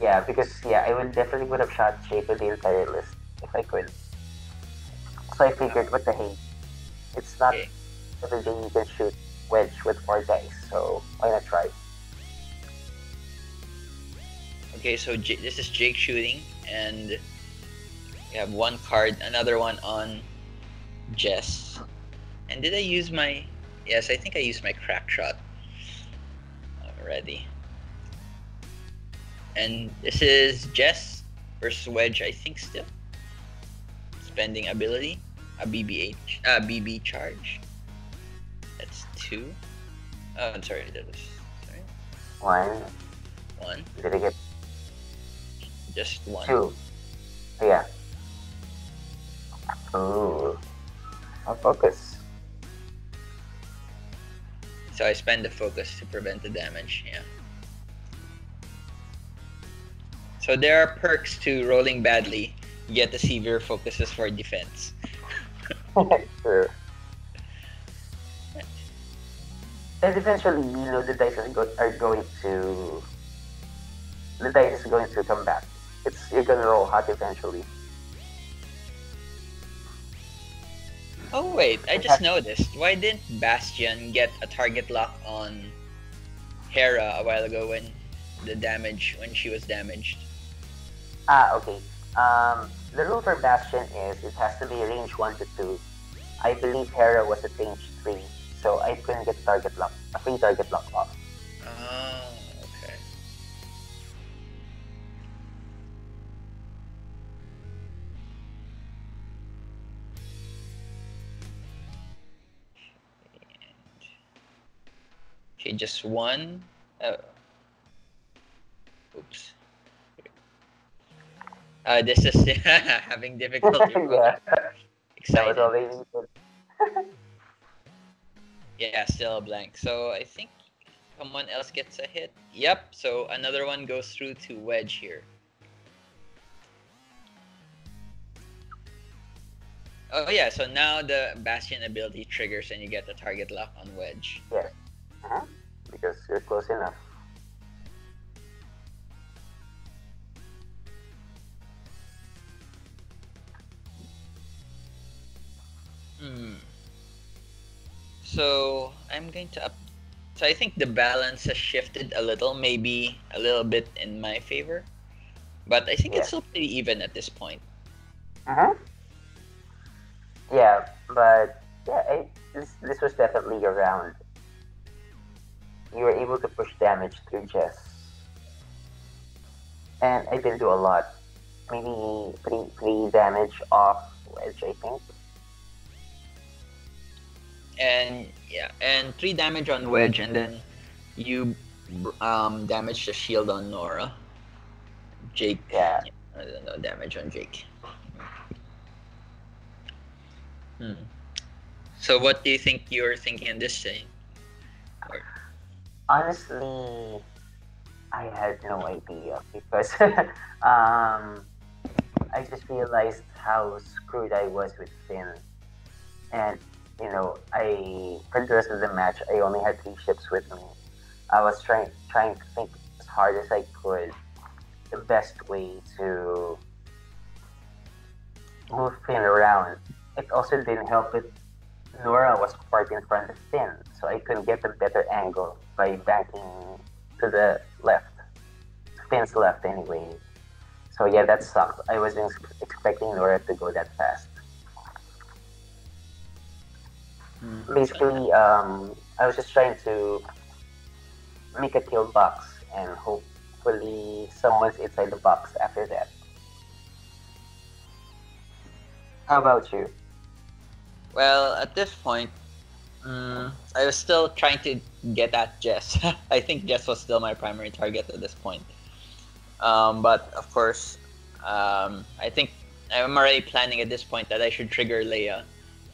Yeah, because, yeah, I would definitely would have shot Jake with the entire list, if I could. So I figured, oh. what the heck? It's not okay. Every day you can shoot Wedge with four guys, so why not try? Okay, so J this is Jake shooting, and we have one card, another one on Jess. And did I use my... Yes, I think I used my crack shot already. And this is Jess versus Wedge, I think still. Spending ability. A B B H, uh, B B charge. That's two. Oh, I'm sorry, that was... Sorry. One. One. Did I get... Just one. Two. Yeah. Ooh. I'll focus. So I spend the focus to prevent the damage, yeah. So there are perks to rolling badly. You get the severe focuses for defense. Sure. And eventually, you know, the dice are, go are going to... The dice is going to come back. It's, you're going to roll hot eventually. Oh wait, I just noticed. Why didn't Bastion get a target lock on Hera a while ago when the damage when she was damaged? Ah, okay. Um, the rule for Bastion is it has to be range one to two. I believe Hera was at range three, so I couldn't get target lock, a free target lock off. Oh, okay. Okay, just one. Oh. Oops. Uh, this is having difficulty. Yeah. Excited. Yeah, still a blank. So I think someone else gets a hit. Yep, so another one goes through to Wedge here. Oh yeah, so now the Bastion ability triggers and you get the target lock on Wedge. Yeah. Uh-huh. Because you're close enough. Hmm. So I'm going to up. So I think the balance has shifted a little, maybe a little bit in my favor, but I think yeah. It's still pretty even at this point. Uh huh. Yeah, but yeah, I, this this was definitely your round. You were able to push damage through Jess. And I didn't do a lot. Maybe three, three damage off Wedge, I think. And yeah, and three damage on Wedge, and then you um, damaged the shield on Nora. Jake. Yeah. yeah. No damage on Jake. Hmm. So what do you think you're thinking in this thing? Or... Honestly, I had no idea because um, I just realized how screwed I was with Finn. And, you know, I, for the rest of the match, I only had three ships with me. I was trying, trying to think as hard as I could the best way to move Finn around. It also didn't help that Nora was parked in front of Finn, so I couldn't get a better angle by backing to the left. Finn's left anyway. So yeah, that sucked. I wasn't expecting Nora to go that fast. Mm-hmm. Basically, um, I was just trying to make a kill box and hopefully someone's inside the box after that. How about you? Well, at this point, um, I was still trying to get at Jess. I think Jess was still my primary target at this point. Um, but of course, um, I think I'm already planning at this point that I should trigger Leia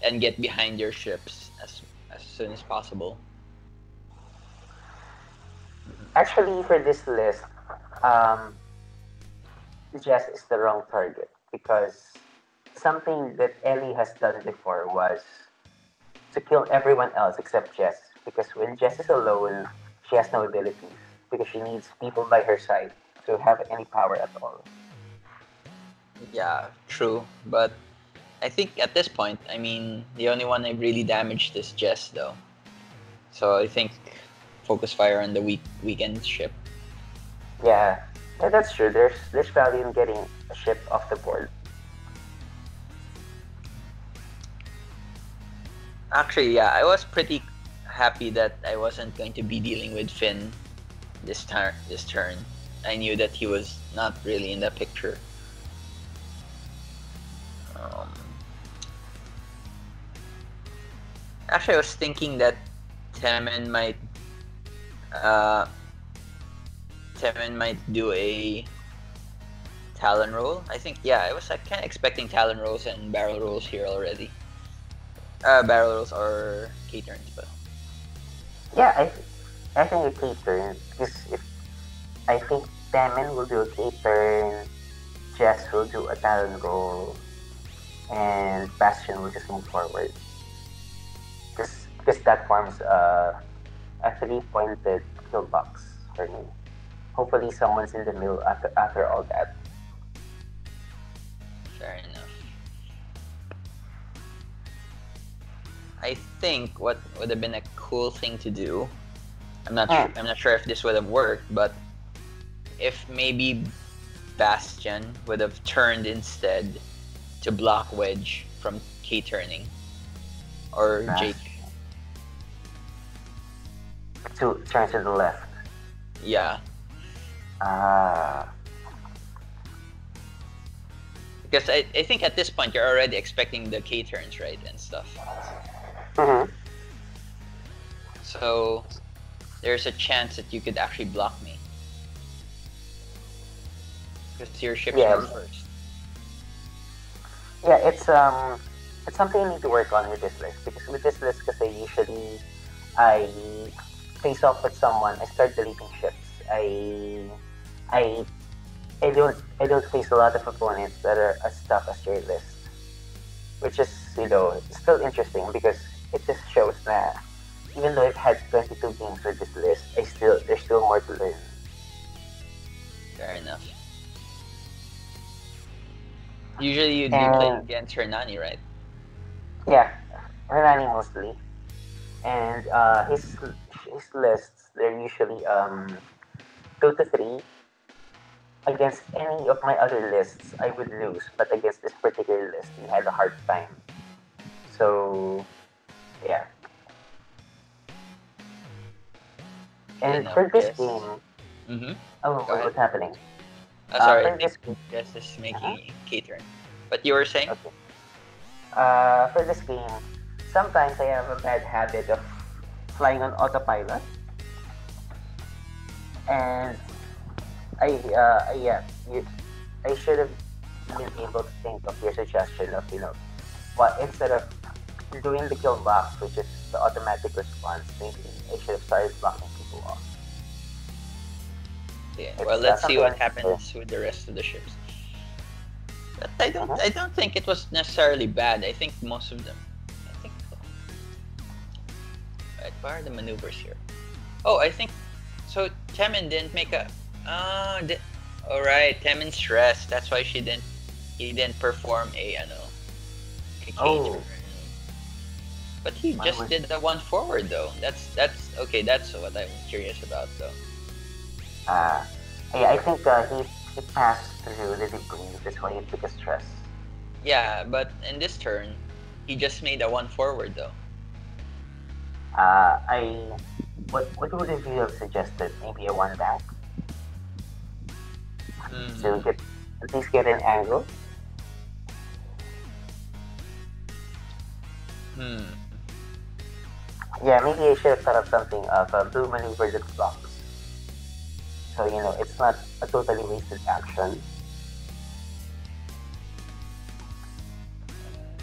and get behind your ships as, as soon as possible. Actually, for this list, um, Jess is the wrong target because something that Ellie has done before was to kill everyone else except Jess, because when Jess is alone, she has no abilities because she needs people by her side to have any power at all. Yeah, true. But I think at this point, I mean, the only one I really damaged is Jess, though. So I think focus fire on the weak weekend ship. Yeah, yeah, that's true. There's there's value in getting a ship off the board. Actually, yeah, I was pretty happy that I wasn't going to be dealing with Finn this turn. This turn, I knew that he was not really in the picture. Um, actually, I was thinking that Temmin might, uh, Temmin might do a Talon roll. I think, yeah, I was like, kind of expecting Talon rolls and barrel rolls here already. Uh, barrel rolls or K-turns, but... Yeah, I, th I think a K-turn, because if... I think Temmin will do a K-turn, Jess will do a Talon roll, and Bastion will just move forward. Because that forms uh, a three-pointed kill box for me. Hopefully someone's in the middle after, after all that. Fair enough. I think what would have been a cool thing to do, I'm not yeah. sure, I'm not sure if this would have worked, but if maybe Bastion would have turned instead to block Wedge from K-turning, or Bash. Jake. To turn to the left. Yeah. Ah. Uh... Because I, I think at this point you're already expecting the K-turns, right, and stuff. Mm-hmm. So there's a chance that you could actually block me because your ship yeah. is first. Yeah, it's um, it's something I need to work on with this list, because with this list, because I usually I face off with someone, I start deleting ships. I I I don't I don't face a lot of opponents that are as tough as your list, which is, you know, still interesting because it just shows that even though I've had twenty-two games with this list, I still there's still more to learn. Fair enough. Usually you'd and, be playing against Hernani, right? Yeah, Hernani mostly. And uh, his his lists, they're usually um two to three. Against any of my other lists, I would lose, but against this particular list, he had a hard time. So, yeah. And for this guess. game... Mm-hmm. Oh, Go what's ahead. happening? Uh, sorry, uh, I think Jess is making uh-huh. K-turn. But you were saying? Okay. Uh, for this game, sometimes I have a bad habit of flying on autopilot. And... I, uh, yeah, you, I should have been able to think of your suggestion of, you know, what instead of doing the kill box, which is the automatic response, maybe I should have started blocking people off. Yeah, well, it's let's see what happens with the rest of the ships. But I don't, huh? I don't think it was necessarily bad. I think most of them. I think. Right, what are the maneuvers here? Oh, I think. So Temmin didn't make a. Ah, uh, all right. Temmin's stressed. That's why she didn't. He didn't perform a. I know. A oh. Turn. But he My just way. did the one forward though. That's that's okay. That's what I'm curious about though. Uh, yeah, I think uh, he, he passed through the debris, that's why he took a stress. Yeah, but in this turn, he just made a one forward though. Uh, I... What, what would you have suggested? Maybe a one back? Mm. So we could at least get an angle? Hmm. Yeah, maybe I should have thought of something of a blue maneuver that blocks. So, you know, it's not a totally wasted action.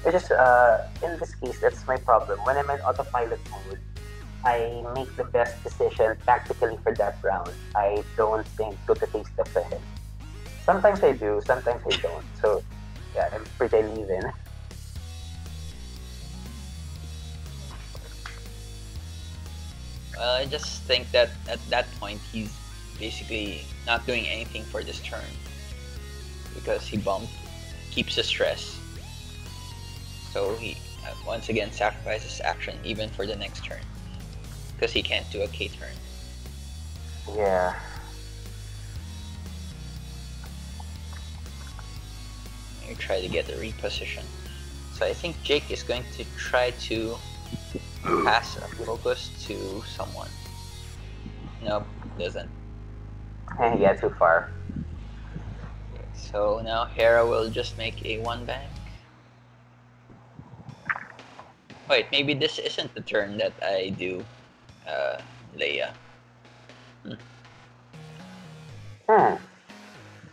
It's just, uh, in this case, that's my problem. When I'm in autopilot mode, I make the best decision tactically for that round. I don't think to the taste of the head. Sometimes I do, sometimes I don't. So, yeah, I'm pretty even. Well, I just think that at that point, he's basically not doing anything for this turn because he bumped, keeps the stress, so he uh, once again sacrifices action even for the next turn because he can't do a K-turn. Yeah. You try to get the reposition. So I think Jake is going to try to pass a focus to someone. Nope, doesn't. Yeah, too far. So now Hera will just make a one back. Wait, maybe this isn't the turn that I do, uh, Leia. Hmm. Huh.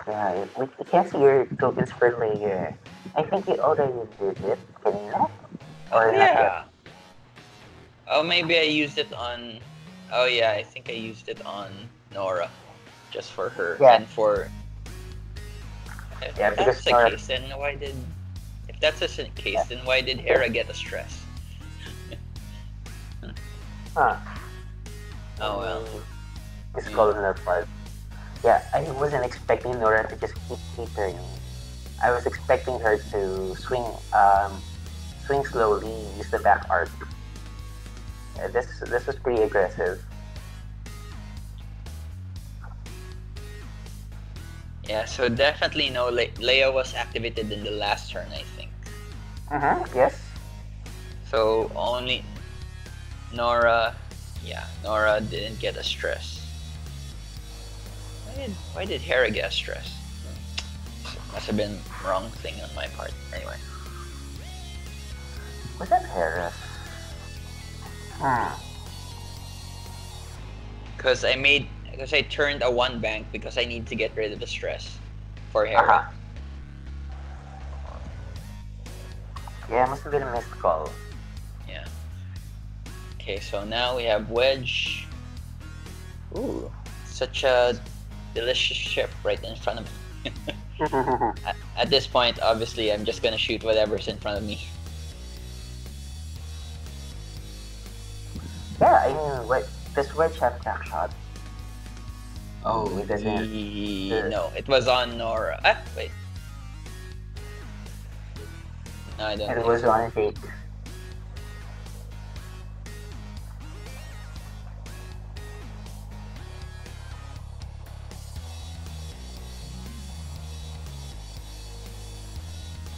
Yeah, we can't see your tokens for Leia. I think you already did it, can you not? Or oh, yeah. Not oh, maybe I used it on... Oh, yeah, I think I used it on Nora. Just for her yeah. and for if yeah, that's the Nora... case, then why did if that's the case yeah. then why did Hera get a stress? huh. Oh well. It's called another part. Yeah, I wasn't expecting Nora to just keep K-turning. I was expecting her to swing um swing slowly, use the back arc. Yeah, this this was pretty aggressive. Yeah, so definitely no, Le Leia was activated in the last turn, I think. Uh-huh, yes. So only Nora, yeah, Nora didn't get a stress. Why did, why did Hera get a stress? Hmm. Must have been wrong thing on my part, anyway. Was that Hera? Hmm. Because I made... Because I turned a one bank because I need to get rid of the stress for Hera. Uh -huh. Yeah, must have been a missed call. Yeah. Okay, so now we have Wedge. Ooh, such a delicious ship right in front of me. at, at this point, obviously, I'm just gonna shoot whatever's in front of me. Yeah, I mean, what, does Wedge have crack shot? Oh, it doesn't. He... No, it was on Nora. Ah, wait. No, I don't. It was so. on Jake.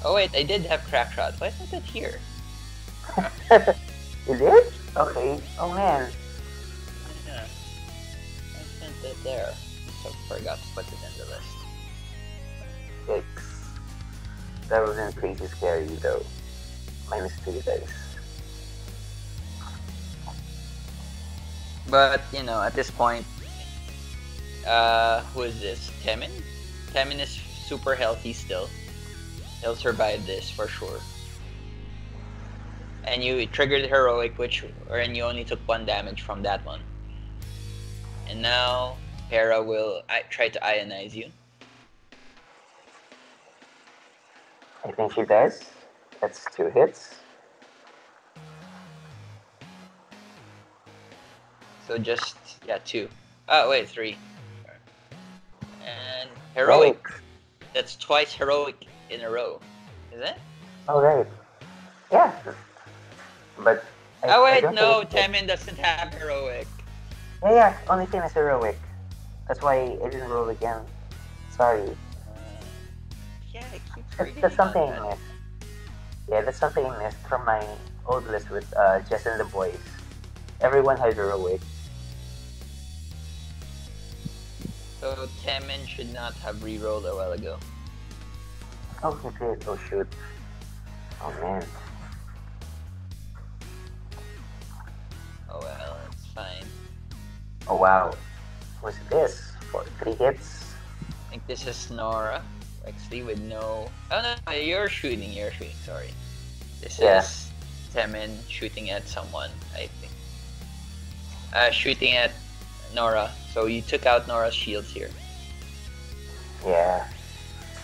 Oh wait, I did have crack shot. Why isn't it here? You did? Okay. Oh man. It there, so I forgot to put it in the list. Six. That wasn't crazy scary though. Minus three dice. But you know, at this point, Uh, who is this? Temmin? Temmin is super healthy still. He'll survive this for sure. And you triggered Heroic, which, and you only took one damage from that one. And now, Hera will I try to ionize you. I think she dies. That's two hits. So just, yeah, two. Oh, wait, three. And Heroic. Right. That's twice Heroic in a row. Is it? Oh, right. Yeah. But I, oh wait, no, Temmin doesn't have Heroic. Yeah, yeah, only Tim is Heroic. That's why I didn't roll again. Sorry. Uh, yeah, I keep forgetting. That's something that. I missed. Yeah, that's something I missed from my old list with uh, Jess and the boys. Everyone has Heroic. So Temmin should not have rerolled a while ago. Oh, he did. Oh, shoot. Oh, man. Oh well, it's fine. Oh wow. What's this? For three hits? I think this is Nora. Actually with no... Oh no, you're shooting, you're shooting, sorry. This yeah. is Temmin shooting at someone, I think. Uh, shooting at Nora. So you took out Nora's shields here. Yeah.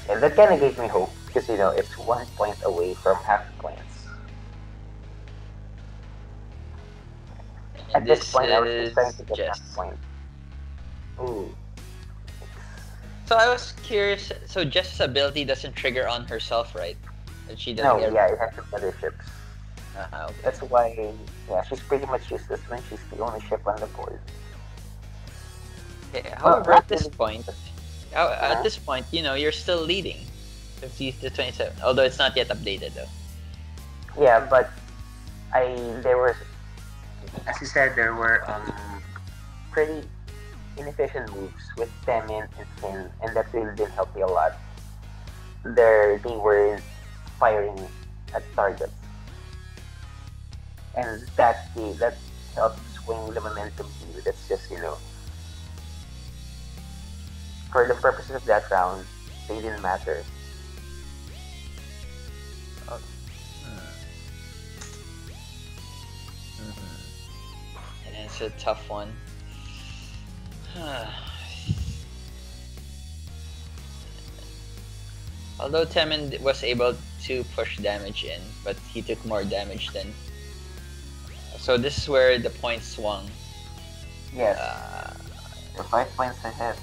Yeah, that kind of gave me hope. Because you know, it's one point away from half points. At this, this point, I was expecting to get that point. Ooh. So I was curious. So Jess's ability doesn't trigger on herself, right? That she doesn't. No, get yeah, it has to other ships. Uh -huh, okay. That's why. Yeah, she's pretty much useless when she's the only ship on the board. Okay, however, well, at this point, yeah. at this point, you know, you're still leading, fifty to twenty-seven. Although it's not yet updated, though. Yeah, but I there were. As you said, there were um, pretty inefficient moves with Temmin and Finn, and that really didn't help me a lot. There, they were firing at targets, and that that helped swing the momentum to you. That's just, you know, for the purposes of that round, they didn't matter. It's a tough one. Although Temmin was able to push damage in, but he took more damage then. So this is where the points swung. Yes. Uh, You're five points ahead.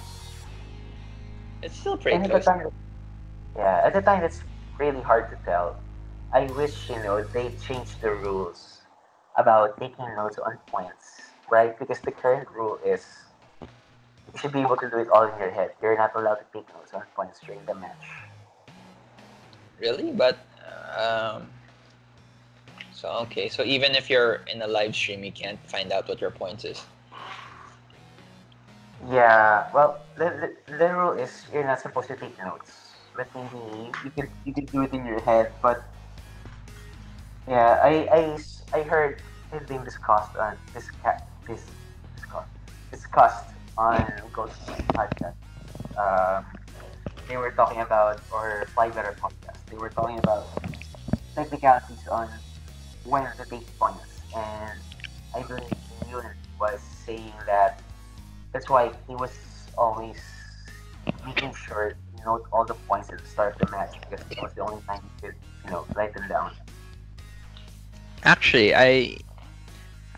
It's still pretty and close. At the time, yeah, at the time it's really hard to tell. I wish, you know, they changed the rules about taking notes on points. Right? Because the current rule is you should be able to do it all in your head. You're not allowed to take notes on points during the match. Really? But, um... So, okay. So even if you're in a live stream, you can't find out what your points is. Yeah. Well, the, the, the rule is you're not supposed to take notes. But maybe you could, you could do it in your head, but... Yeah, I, I, I heard... It's being discussed on this cat this discussed discussed on Ghost podcast. Um, they were talking about or Five Letter podcast. They were talking about technicalities on when to take points, and I believe Newton was saying that that's why he was always making sure you note all the points at the start of the match because it was the only time he could, you know, write them down. Actually, I.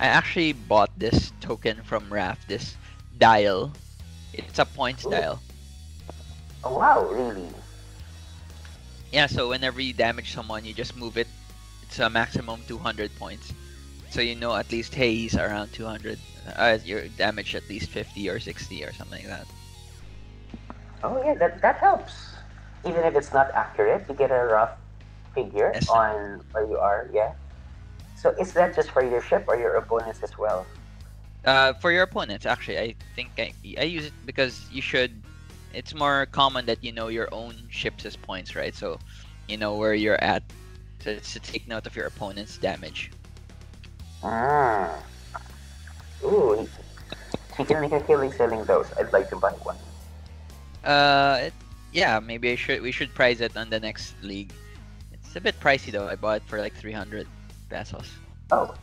I actually bought this token from R A F, this dial. It's a points Ooh. dial. Oh wow, really? Yeah, so whenever you damage someone, you just move it. It's a maximum two hundred points. So you know at least, hey, he's around two hundred. Uh, you're damaged at least fifty or sixty or something like that. Oh yeah, that, that helps. Even if it's not accurate, you get a rough figure yes. on where you are, yeah. So is that just for your ship or your opponents as well? Uh, for your opponents, actually. I think I, I use it because you should... It's more common that you know your own ship's as points, right? So you know where you're at. So it's to take note of your opponent's damage. Ah. Ooh. She can make a killing selling those. I'd like to buy one. Uh, it, yeah, maybe I should. We should price it on the next league. It's a bit pricey though. I bought it for like three hundred pesos. Oh,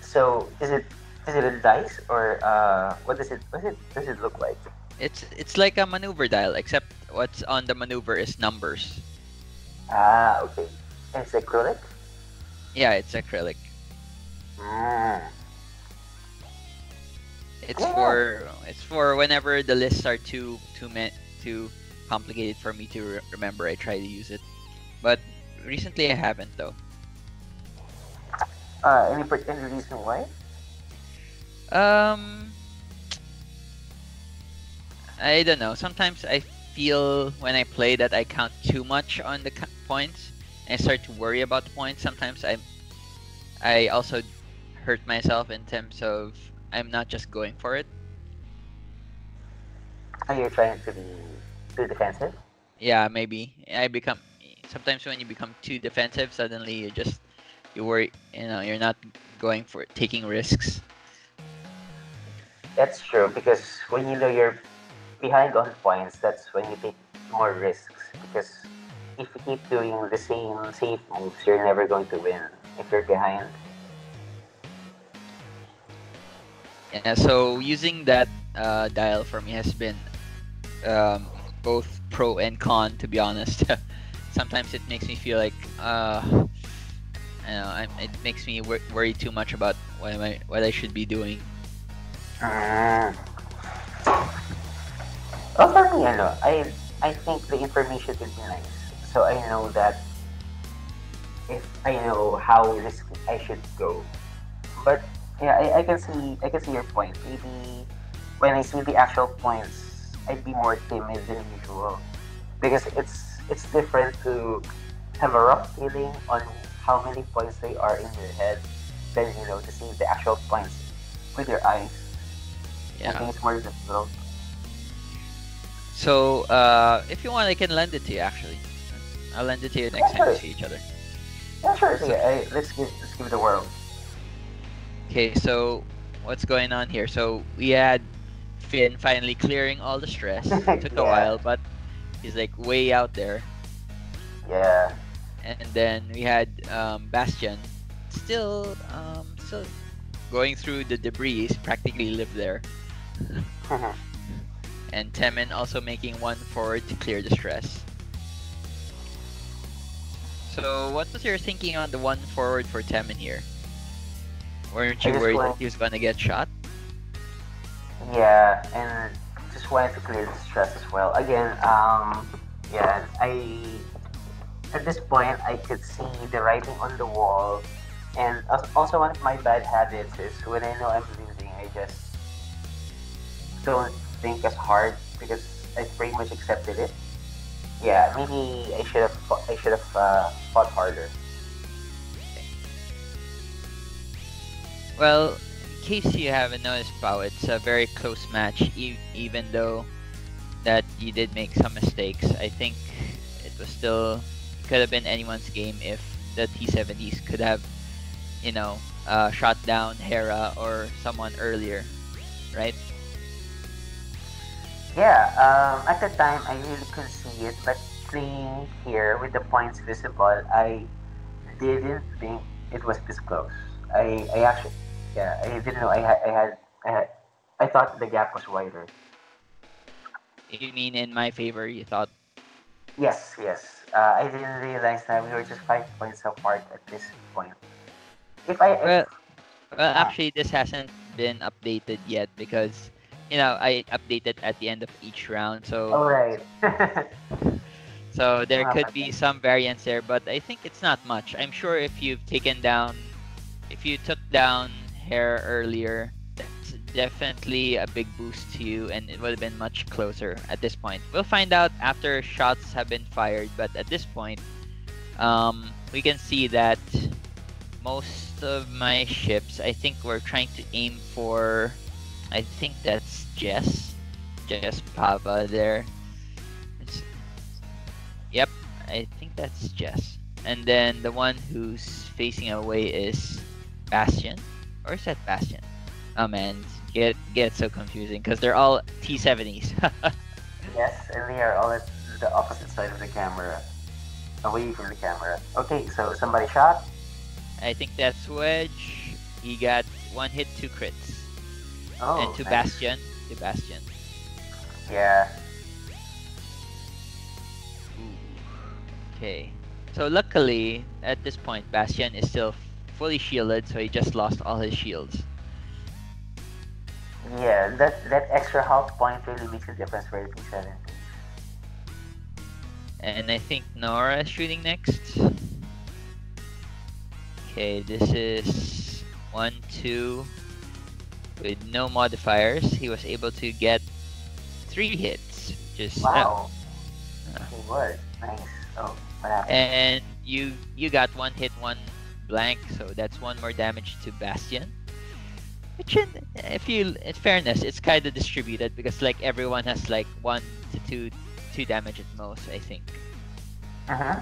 so is it is it a dice or uh, what does it what it does it look like? It's it's like a maneuver dial, except what's on the maneuver is numbers. Ah, okay. And it's acrylic? Yeah, it's acrylic. Mm. It's yeah. for it's for whenever the lists are too too meant too complicated for me to re remember. I try to use it, but recently I haven't though. Uh, any particular reason why? Um, I don't know. Sometimes I feel when I play that I count too much on the points. I start to worry about the points. Sometimes I, I also hurt myself in terms of I'm not just going for it. Are you trying to be too defensive? Yeah, maybe. I become sometimes when you become too defensive, suddenly you just you worry. You know, you're not going for it, taking risks. That's true, because when you know you're behind on points, that's when you take more risks. Because if you keep doing the same safe moves, you're never going to win if you're behind. Yeah, so using that uh, dial for me has been um, both pro and con, to be honest. Sometimes it makes me feel like, uh, I know, I, it makes me wor worry too much about what am I, what I should be doing. Mm. Oh, for me, you know, I I think the information is nice, so I know that if I know how risky I should go. But yeah, I, I can see I can see your point. Maybe when I see the actual points, I'd be more timid than usual because it's it's different to have a rough feeling on how many points they are in your head than you know to see the actual points with your eyes. Yeah, I think it's more difficult. So, uh, if you want, I can lend it to you. Actually, I'll lend it to you next yeah, time we see each other. Yeah, sure. So, yeah, I, let's give let's give it a whirl. Okay, so what's going on here? So we had Finn finally clearing all the stress. It took yeah. a while, but he's like way out there. Yeah. And then we had um, Bastion, still, um, still going through the debris. Practically lived there. And Temmin also making one forward to clear the stress. So what was your thinking on the one forward for Temmin here? Weren't you worried went... that he was going to get shot? Yeah, and just wanted to clear the stress as well. Again, um, yeah, I... At this point, I could see the writing on the wall. And also one of my bad habits is when I know I'm losing, I just don't think as hard because I pretty much accepted it. Yeah, maybe I should have fought, I should have uh, fought harder. Well, in case you haven't noticed, Poe, it's a very close match. E even though that you did make some mistakes, I think it was still it could have been anyone's game if the T seventies could have, you know, uh, shot down Hera or someone earlier, right? Yeah, um, at the time I really couldn't see it, but playing here with the points visible, I didn't think it was this close. I, I actually, yeah, I didn't know. I had, I had, I had, I thought the gap was wider. You mean in my favor? You thought? Yes, yes. Uh, I didn't realize that we were just five points apart at this point. If I well, if, well yeah. actually, this hasn't been updated yet because, you know, I update it at the end of each round, so all right. So there could be some variance there, but I think it's not much. I'm sure if you've taken down, if you took down Hera earlier, that's definitely a big boost to you, and it would have been much closer at this point. We'll find out after shots have been fired, but at this point, um, we can see that most of my ships, I think, we're trying to aim for. I think that's Jess, Jess Pava there. It's, yep, I think that's Jess. And then the one who's facing away is Bastion, or is that Bastion? Oh man, It gets so confusing because they're all T seventies. Yes, and they are all at the opposite side of the camera. Away from the camera. Okay, so somebody shot? I think that's Wedge. He got one hit, two crits. Oh, and two nice. Bastion. Two Bastion. Yeah. Okay. So luckily, at this point, Bastion is still fully shielded, so he just lost all his shields. Yeah, that, that extra health point really makes a difference for the P seven. And I think Nora is shooting next. Okay, this is one, two. With no modifiers, he was able to get three hits. Just wow. He uh, okay, was. Nice. Oh, what happened? And you you got one hit, one blank, so that's one more damage to Bastion. Which, in, if you, in fairness, it's kind of distributed because like everyone has like one to two, two damage at most, I think. Uh huh.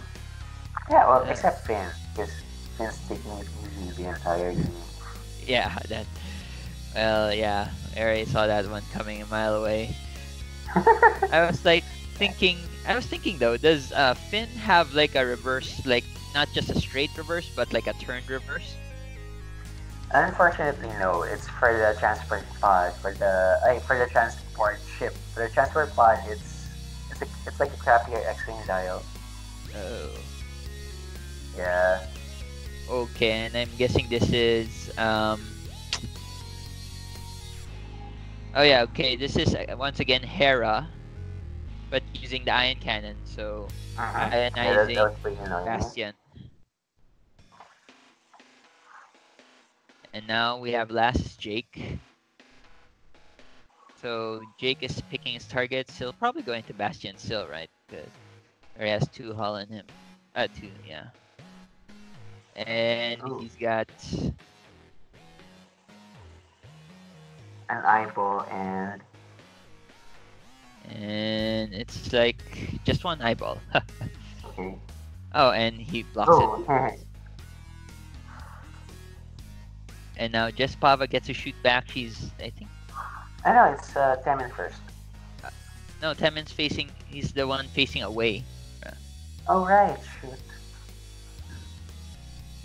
Yeah, well, uh, except Finn, because Finn's taking it easy the entire game. Yeah, that. Well, yeah, I already saw that one coming a mile away. I was like thinking. I was thinking though, does uh, Finn have like a reverse, like not just a straight reverse, but like a turned reverse? Unfortunately, no. It's for the transport pod, for the uh, for the transport ship. For the transport pod, it's it's, a, it's like a crappier X-wing dial. Oh. Yeah. Okay, and I'm guessing this is um. Oh yeah. Okay, this is uh, once again Hera, but using the ion cannon. So uh-huh. Ionizing yeah, Bastion. And now we have last Jake. So Jake is picking his targets. He'll probably go into Bastion still, right? Because he has two hull in him. Uh, two, yeah. And ooh, he's got an eyeball and and it's like just one eyeball. Okay. Oh, and he blocks oh, it. Hey. And now Jess Pava gets to shoot back. She's, I think. I know, it's uh, Temmin first. Uh, no, Temmin's facing. He's the one facing away. Uh, oh, right. Shoot.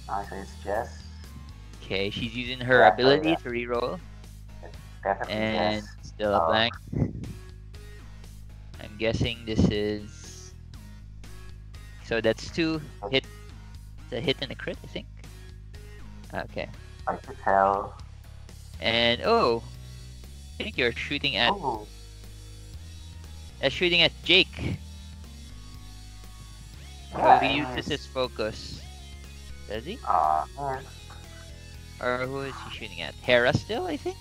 Oh, so it's Jess. Okay, she's using her yeah, ability oh, yeah. to reroll. Definitely and Jess. Still a oh. blank. I'm guessing this is. So that's two hit. It's a hit and a crit, I think. Okay. I can tell. And oh, I think you're shooting at. Oh. Uh, shooting at Jake. Yeah, so he uses his focus. Does he? Uh, yeah. Or who is he shooting at? Hera still, I think.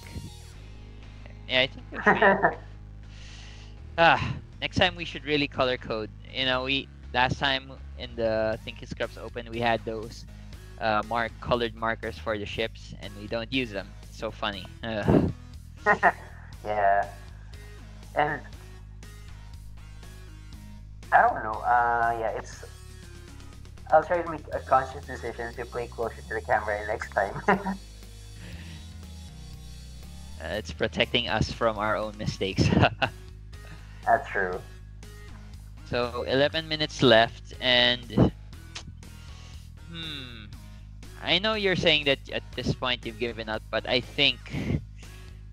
Yeah, I think you're shooting. Ah, next time we should really color code. You know, we last time in the Thinking Scrubs Open we had those. Uh, mark colored markers for the ships, and we don't use them. It's so funny. Yeah, and I don't know. Uh, yeah, it's. I'll try to make a conscious decision to play closer to the camera next time. uh, it's protecting us from our own mistakes. That's true. So eleven minutes left, and hmm. I know you're saying that at this point you've given up, but I think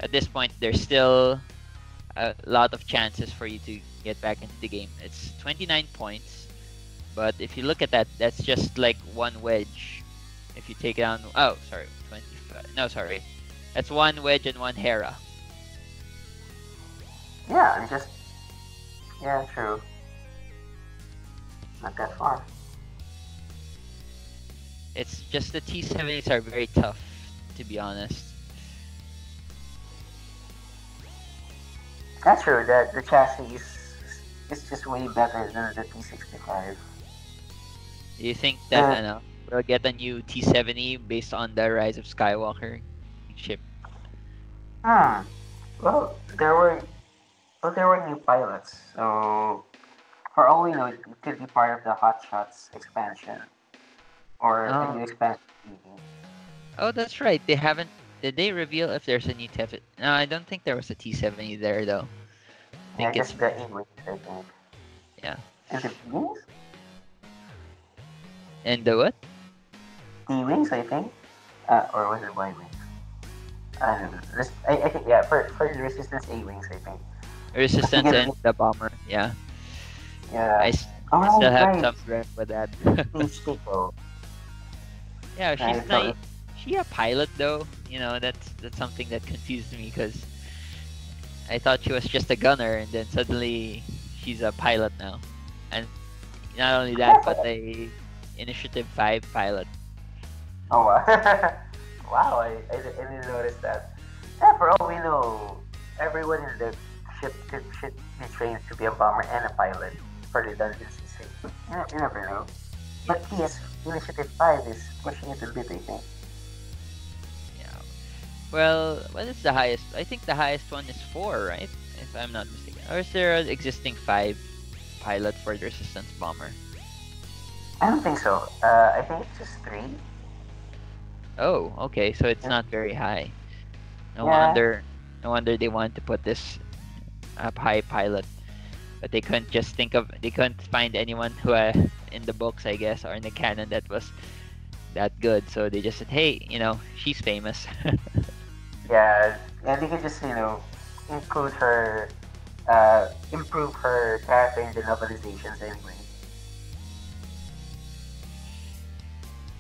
at this point there's still a lot of chances for you to get back into the game. It's twenty-nine points, but if you look at that, that's just like one Wedge. If you take down, oh, sorry, twenty-five. No, sorry, that's one Wedge and one Hera. Yeah, I'm just yeah, true. Not that far. It's just the T seventies are very tough, to be honest. That's true, the, the chassis is, is just way better than the T sixty-five. Do you think that uh, I know, we'll get a new T seventy based on the Rise of Skywalker ship? Hmm. Well, there were, well, there were new pilots, so for all we know, it could be part of the Hot Shots expansion. Or oh. the new expansion. Oh, that's right. They haven't Did they reveal if there's a new T seventy? No, I don't think there was a T seventy there though. I think yeah, it's the A-wings, I think. Yeah. Is it B-Wings? And the what? B-Wings, I think. Uh, or was it Y-Wings? I don't know. This, I, I think, yeah, for, for the Resistance A-Wings, I think. Resistance and the bomber, yeah. Yeah. I, oh, I still have right. some regret with that. Yeah, she's not... She a pilot though? You know, that's that's something that confused me because I thought she was just a gunner, and then suddenly she's a pilot now. And not only that, but a Initiative five pilot. Oh wow! Wow, I, I, I didn't notice that. Yeah, for all we know, everyone in the ship could, should be trained to be a bomber and a pilot for redundancy's sake. You, you never know. But yes, Initiative five is pushing it a bit, I think. Well, what is the highest? I think the highest one is four, right? If I'm not mistaken. Or is there an existing five pilot for the Resistance bomber? I don't think so. Uh, I think it's just three. Oh, okay. So it's not very high. No yeah. wonder. No wonder they wanted to put this up high pilot, but they couldn't just think of. They couldn't find anyone who uh, in the books, I guess, or in the canon that was that good. So they just said, "Hey, you know, she's famous." Yeah, and they can just, you know, include her, uh, improve her character in the novelizations anyway.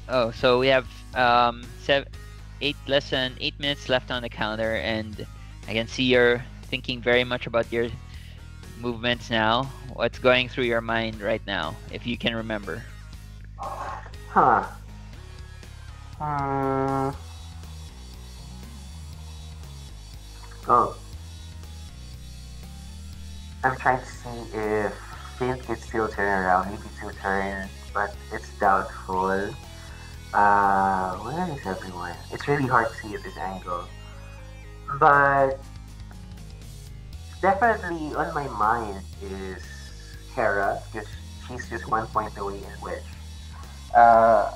Oh, so we have um, seven, eight less than eight minutes left on the calendar, and I can see you're thinking very much about your movements now. What's going through your mind right now, if you can remember? Huh. Hmm. Oh, I'm trying to see if Finn could still turn around. He could still turn, but it's doubtful. Uh, where is everyone? It's really hard to see at this angle. But definitely on my mind is Hera, because she's just one point away in Wedge. Uh,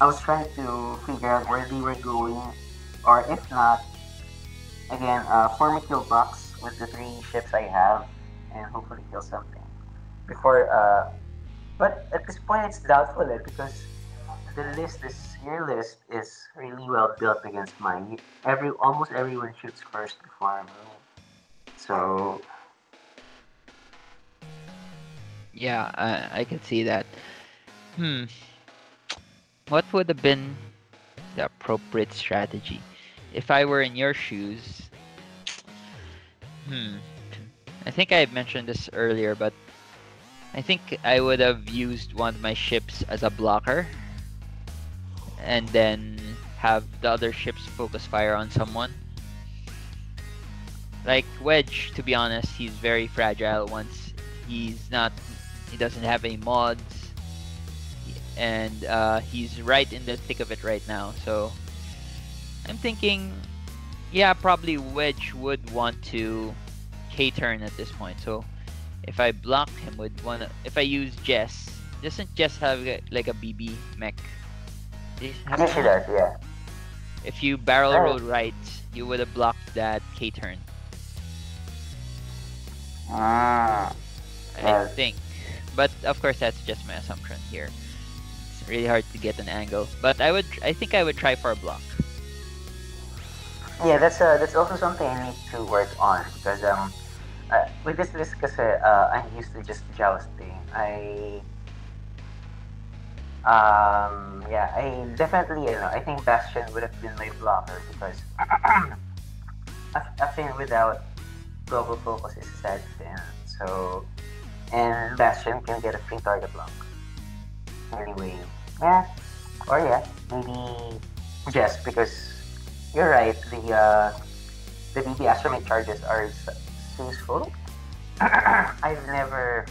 I was trying to figure out where they were going, or if not, again, uh, form a kill box with the three ships I have, and hopefully kill something before. Uh, but at this point, it's doubtful eh, because the list, this your list, is really well built against mine. Every almost everyone shoots first before I move. So yeah, I, I can see that. Hmm, what would have been the appropriate strategy? If I were in your shoes, hmm, I think I mentioned this earlier, but I think I would have used one of my ships as a blocker and then have the other ships focus fire on someone. Like Wedge, to be honest, he's very fragile once he's not, he doesn't have any mods, and uh, he's right in the thick of it right now, so I'm thinking, yeah, probably Wedge would want to K-turn at this point. So if I block him with one, if I use Jess, doesn't Jess have like a B B mech? Yes, she does, yeah. If you barrel oh. roll right, you would have blocked that K-turn. Ah, yes. I think. But of course, that's just my assumption here. It's really hard to get an angle. But I would, I think I would try for a block. Yeah, that's uh, that's also something I need to work on because um, uh, with this list, kasi, uh, I'm used to just jousting. I um, yeah, I definitely, you know, I think Bastion would have been my blocker because a, a Finn without global focus is a sad Finn. So, and Bastion can get a free target block. Anyway, yeah, or yeah, maybe Jess because. You're right. The uh, the B B Astromech charges are useful. I've never,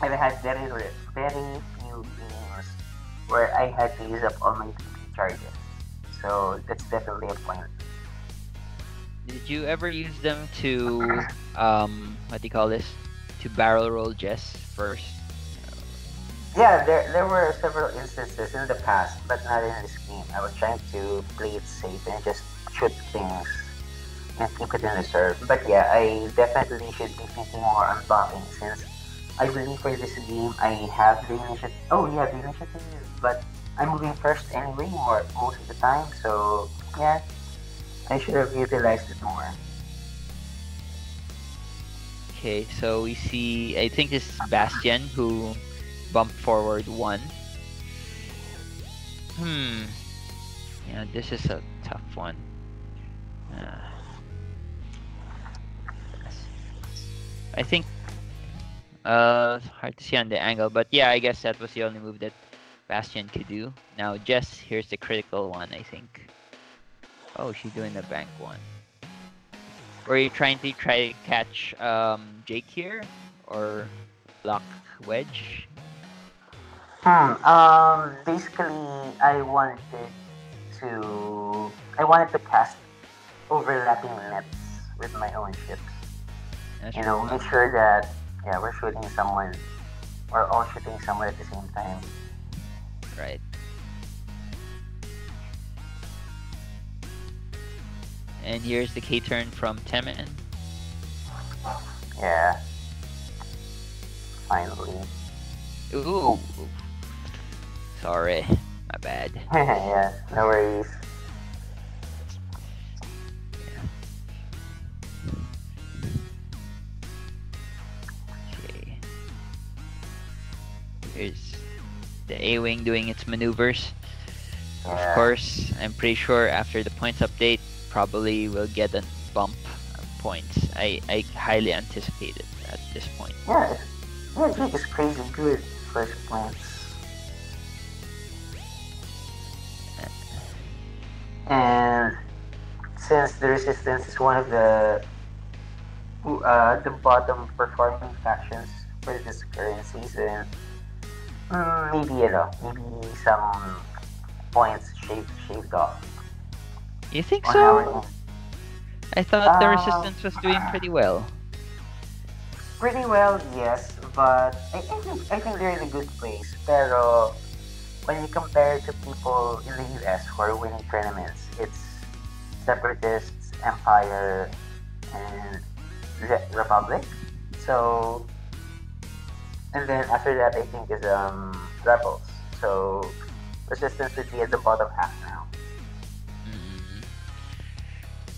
I've had very very few games where I had to use up all my B B charges. So that's definitely a point. Did you ever use them to um, what do you call this? To barrel roll Jess first? Yeah, there, there were several instances in the past, but not in this game. I was trying to play it safe and just shoot things and keep it in reserve. But yeah, I definitely should be thinking more on bombing, since I believe for this game I have the initiative. Oh yeah, the initiative, but I'm moving first anyway more most of the time, so yeah, I should have utilized it more. Okay, so we see, I think it's Bastion who bumped forward one. Hmm. Yeah, this is a tough one. Uh, I think uh hard to see on the angle, but yeah, I guess that was the only move that Bastion could do. Now Jess, here's the critical one, I think. Oh, she's doing the bank one. Were you trying to try to catch um, Jake here? Or block Wedge? Hmm, um, basically I wanted to... I wanted to cast overlapping nets with my own ships. That's you know, cool. Make sure that, yeah, we're shooting someone. We're all shooting someone at the same time. Right. And here's the K-turn from Temmin. Yeah. Finally. Ooh. Sorry. My bad. Yeah, no worries. Yeah. Okay. Here's the A-wing doing its maneuvers. Yeah. Of course, I'm pretty sure after the points update, probably will get a bump of points. I, I highly anticipate it at this point. Yeah, yeah, Jake is crazy good first points. And since the Resistance is one of the uh, the bottom performing factions for this current season, maybe you know, maybe some points shaved shaved off. You think so? I thought the uh, Resistance was doing pretty well. Pretty well, yes, but I think I think they're in a good place. Pero when you compare to people in the U S who are winning tournaments, it's Separatists, Empire, and Re Republic. So, and then after that, I think is um Rebels. So Resistance would be at the bottom half now.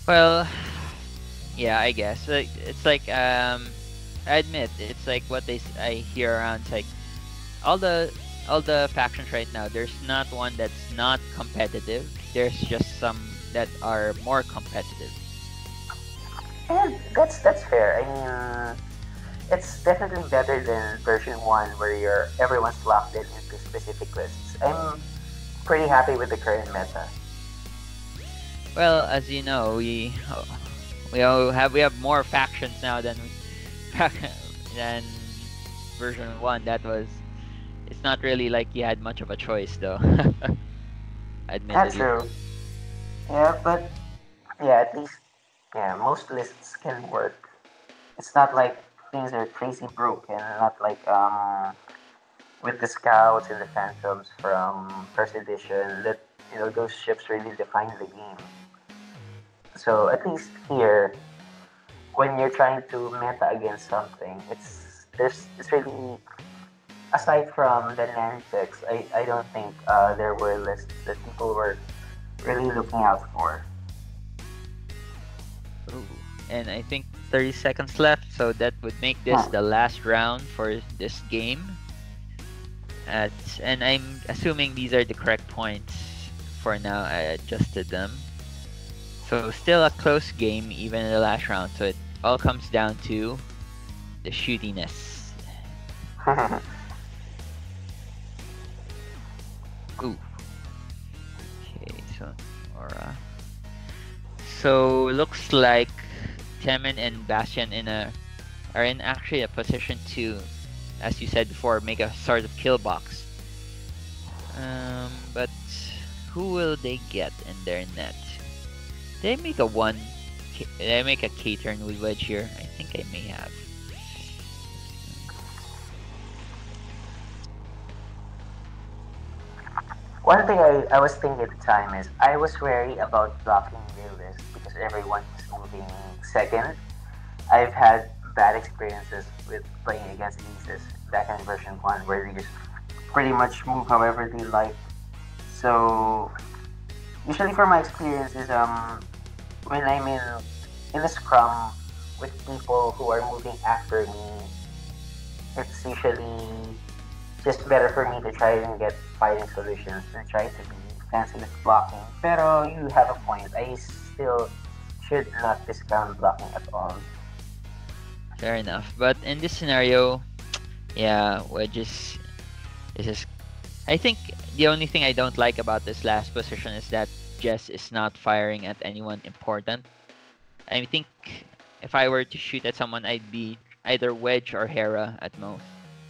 Well, yeah, I guess like, it's like um, I admit it's like what they I hear around. It's like all the all the factions right now. There's not one that's not competitive. There's just some that are more competitive. And that's that's fair. I mean, it's definitely better than version one where you're everyone's locked in into specific lists. I'm pretty happy with the current meta. Well, as you know, we we all have we have more factions now than than version one. That was it's not really like you had much of a choice, though. Admittedly. That's true. Yeah, but yeah, at least yeah, most lists can work. It's not like things are crazy broken. Not like um with the scouts and the phantoms from first edition that you know those ships really define the game. So at least here, when you're trying to meta against something, it's there's it's really aside from the nantics, I I don't think uh, there were lists that people were really looking out for. Ooh, and I think thirty seconds left, so that would make this huh. the last round for this game. At, and I'm assuming these are the correct points. For now, I adjusted them. So still a close game even in the last round, so it all comes down to the shootiness. Ooh. Okay, so Nora. So looks like Temmin and Bastion in a are in actually a position to, as you said before, make a sort of kill box. Um but who will they get in their net? Did I make a one? Did I make a K-turn with Wedge here? I think I may have. One thing I, I was thinking at the time is I was wary about blocking their list because everyone is moving second. I've had bad experiences with playing against Aces back in version one where they just pretty much move however they like. So usually for my experience is um when I'm in in a scrum with people who are moving after me, it's usually just better for me to try and get fighting solutions and try to be fancy with blocking. Pero you have a point. I still should not discount blocking at all. Fair enough. But in this scenario, yeah, Wedge is, this is, I think the only thing I don't like about this last position is that Jess is not firing at anyone important. I think if I were to shoot at someone, I'd be either Wedge or Hera at most.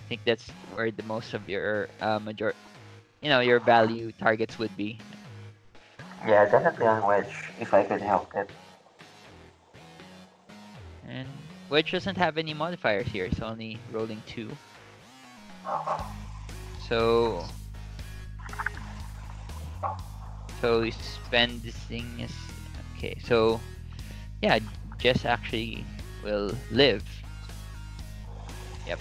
I think that's where the most of your uh, major, you know, your value targets would be. Yeah, definitely on Wedge if I could help it. And Wedge doesn't have any modifiers here; it's only rolling two. So, so you spend this thing is okay. So, yeah, Jess actually will live. Yep.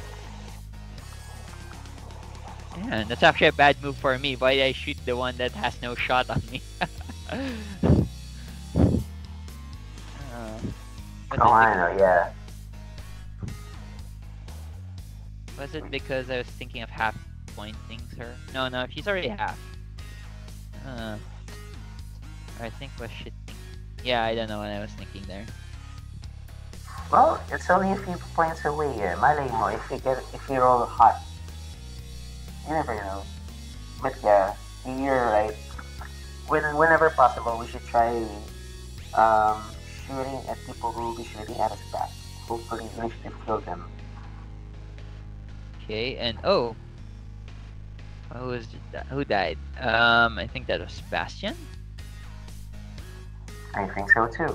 Yeah, that's actually a bad move for me. Why did I shoot the one that has no shot on me? uh, oh, I know, yeah. Was it because I was thinking of half pointing her? No, no, she's already half. Uh, I think was she thinking? Yeah, I don't know what I was thinking there. Well, it's only a few points away here. Malay mo, if you get, if you roll hot. You never know. But yeah, you're right. When, whenever possible, we should try um, shooting at people who will be shooting at us back. Hopefully, we should kill them. Okay, and oh! Who, was that? Who died? Um, I think that was Bastion? I think so too.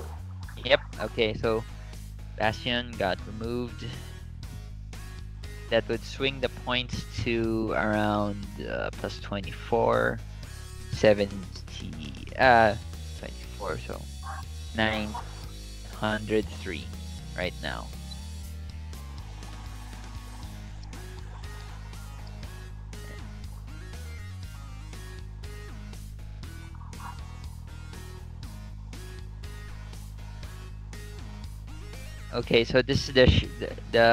Yep, okay, so Bastion got removed. That would swing the points to around uh, plus twenty-four, seventy, uh, twenty-four, so nine hundred three right now. Okay, so this is the sh the, the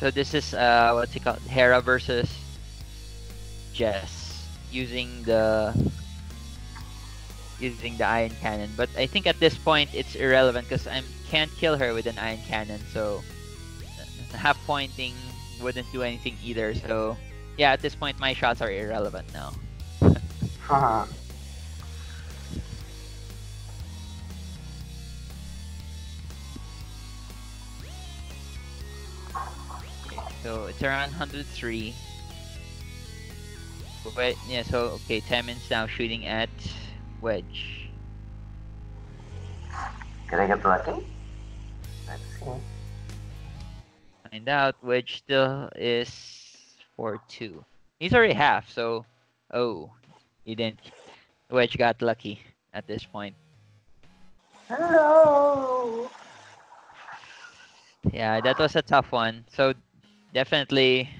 So this is uh, what's it called? Hera versus Jess using the using the iron cannon. But I think at this point it's irrelevant because I can't kill her with an iron cannon. So half pointing wouldn't do anything either. So yeah, at this point my shots are irrelevant now. uh-huh. So it's around one hundred three. But yeah, so okay, Temmin's now shooting at Wedge. Can I get lucky? Let's see. Find out. Wedge still is four two. He's already half, so oh, he didn't. Wedge got lucky at this point. Hello. Yeah, that was a tough one. So. Definitely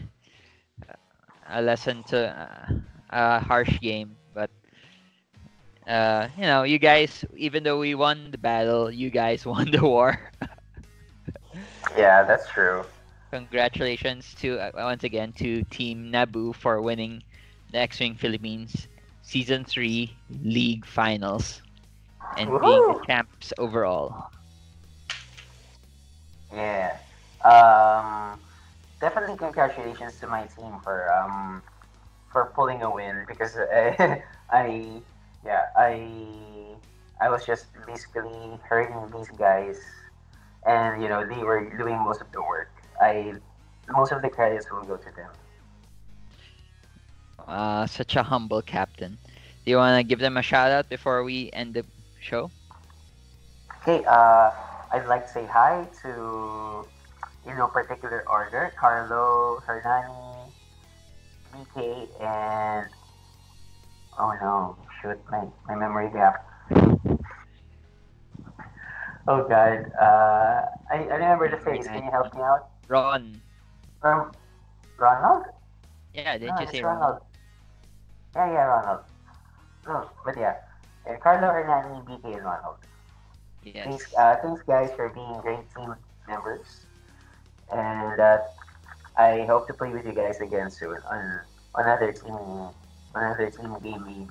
a lesson to uh, a harsh game, but uh, you know, you guys, even though we won the battle, you guys won the war. Yeah, that's true. Congratulations to uh, once again to Team Naboo for winning the X-Wing Philippines Season three League Finals and Woo! Being the champs overall. Yeah. Um... Definitely congratulations to my team for um for pulling a win because I, I yeah I I was just basically hurting these guys and you know they were doing most of the work. I most of the credits will go to them. Uh, such a humble captain. Do you want to give them a shout out before we end the show? Okay, uh, I'd like to say hi to, in no particular order, Carlo, Hernani, B K and... Oh no, shoot, my, my memory gap. Oh god, uh, I, I remember the face, can you help me out? Ron. Um, Ronald? Yeah, didn't no, you say Ronald? Ronald? Yeah, yeah, Ronald. No, but yeah. yeah Carlo, Hernani, B K, and Ronald. Yes. Thanks, uh, thanks guys for being great team members. And uh, I hope to play with you guys again soon on another team, another team game maybe.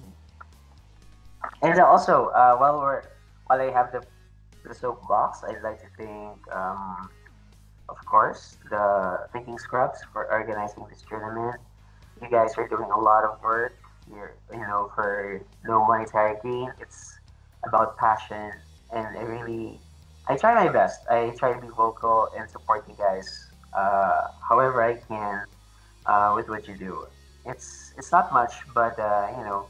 And also, uh, while we're while I have the the soapbox, I'd like to thank, um, of course, the Thinking Scrubs for organizing this tournament. You guys are doing a lot of work. You're, you know, for no monetary gain. It's about passion, and I really, I try my best. I try to be vocal and support you guys, uh, however I can, uh, with what you do. It's it's not much, but uh, you know,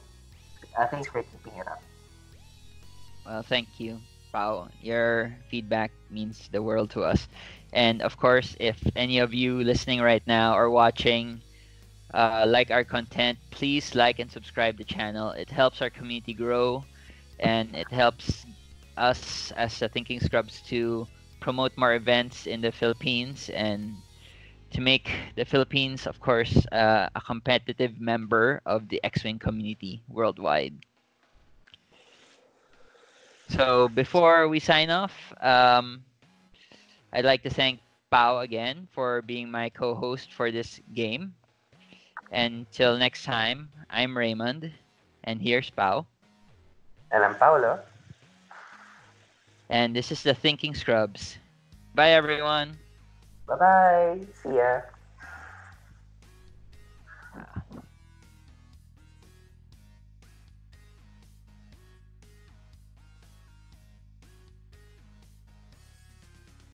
uh, thanks for keeping it up. Well, thank you, Pao. Your feedback means the world to us. And of course, if any of you listening right now or watching uh, like our content, please like and subscribe the channel. It helps our community grow, and it helps us as the Thinking Scrubs to promote more events in the Philippines and to make the Philippines, of course, uh, a competitive member of the X-Wing community worldwide. So before we sign off, um, I'd like to thank Pao again for being my co-host for this game. Until next time, I'm Raymond, and here's Pao. And I'm Paolo. And this is the Thinking Scrubs. Bye, everyone. Bye-bye. See ya.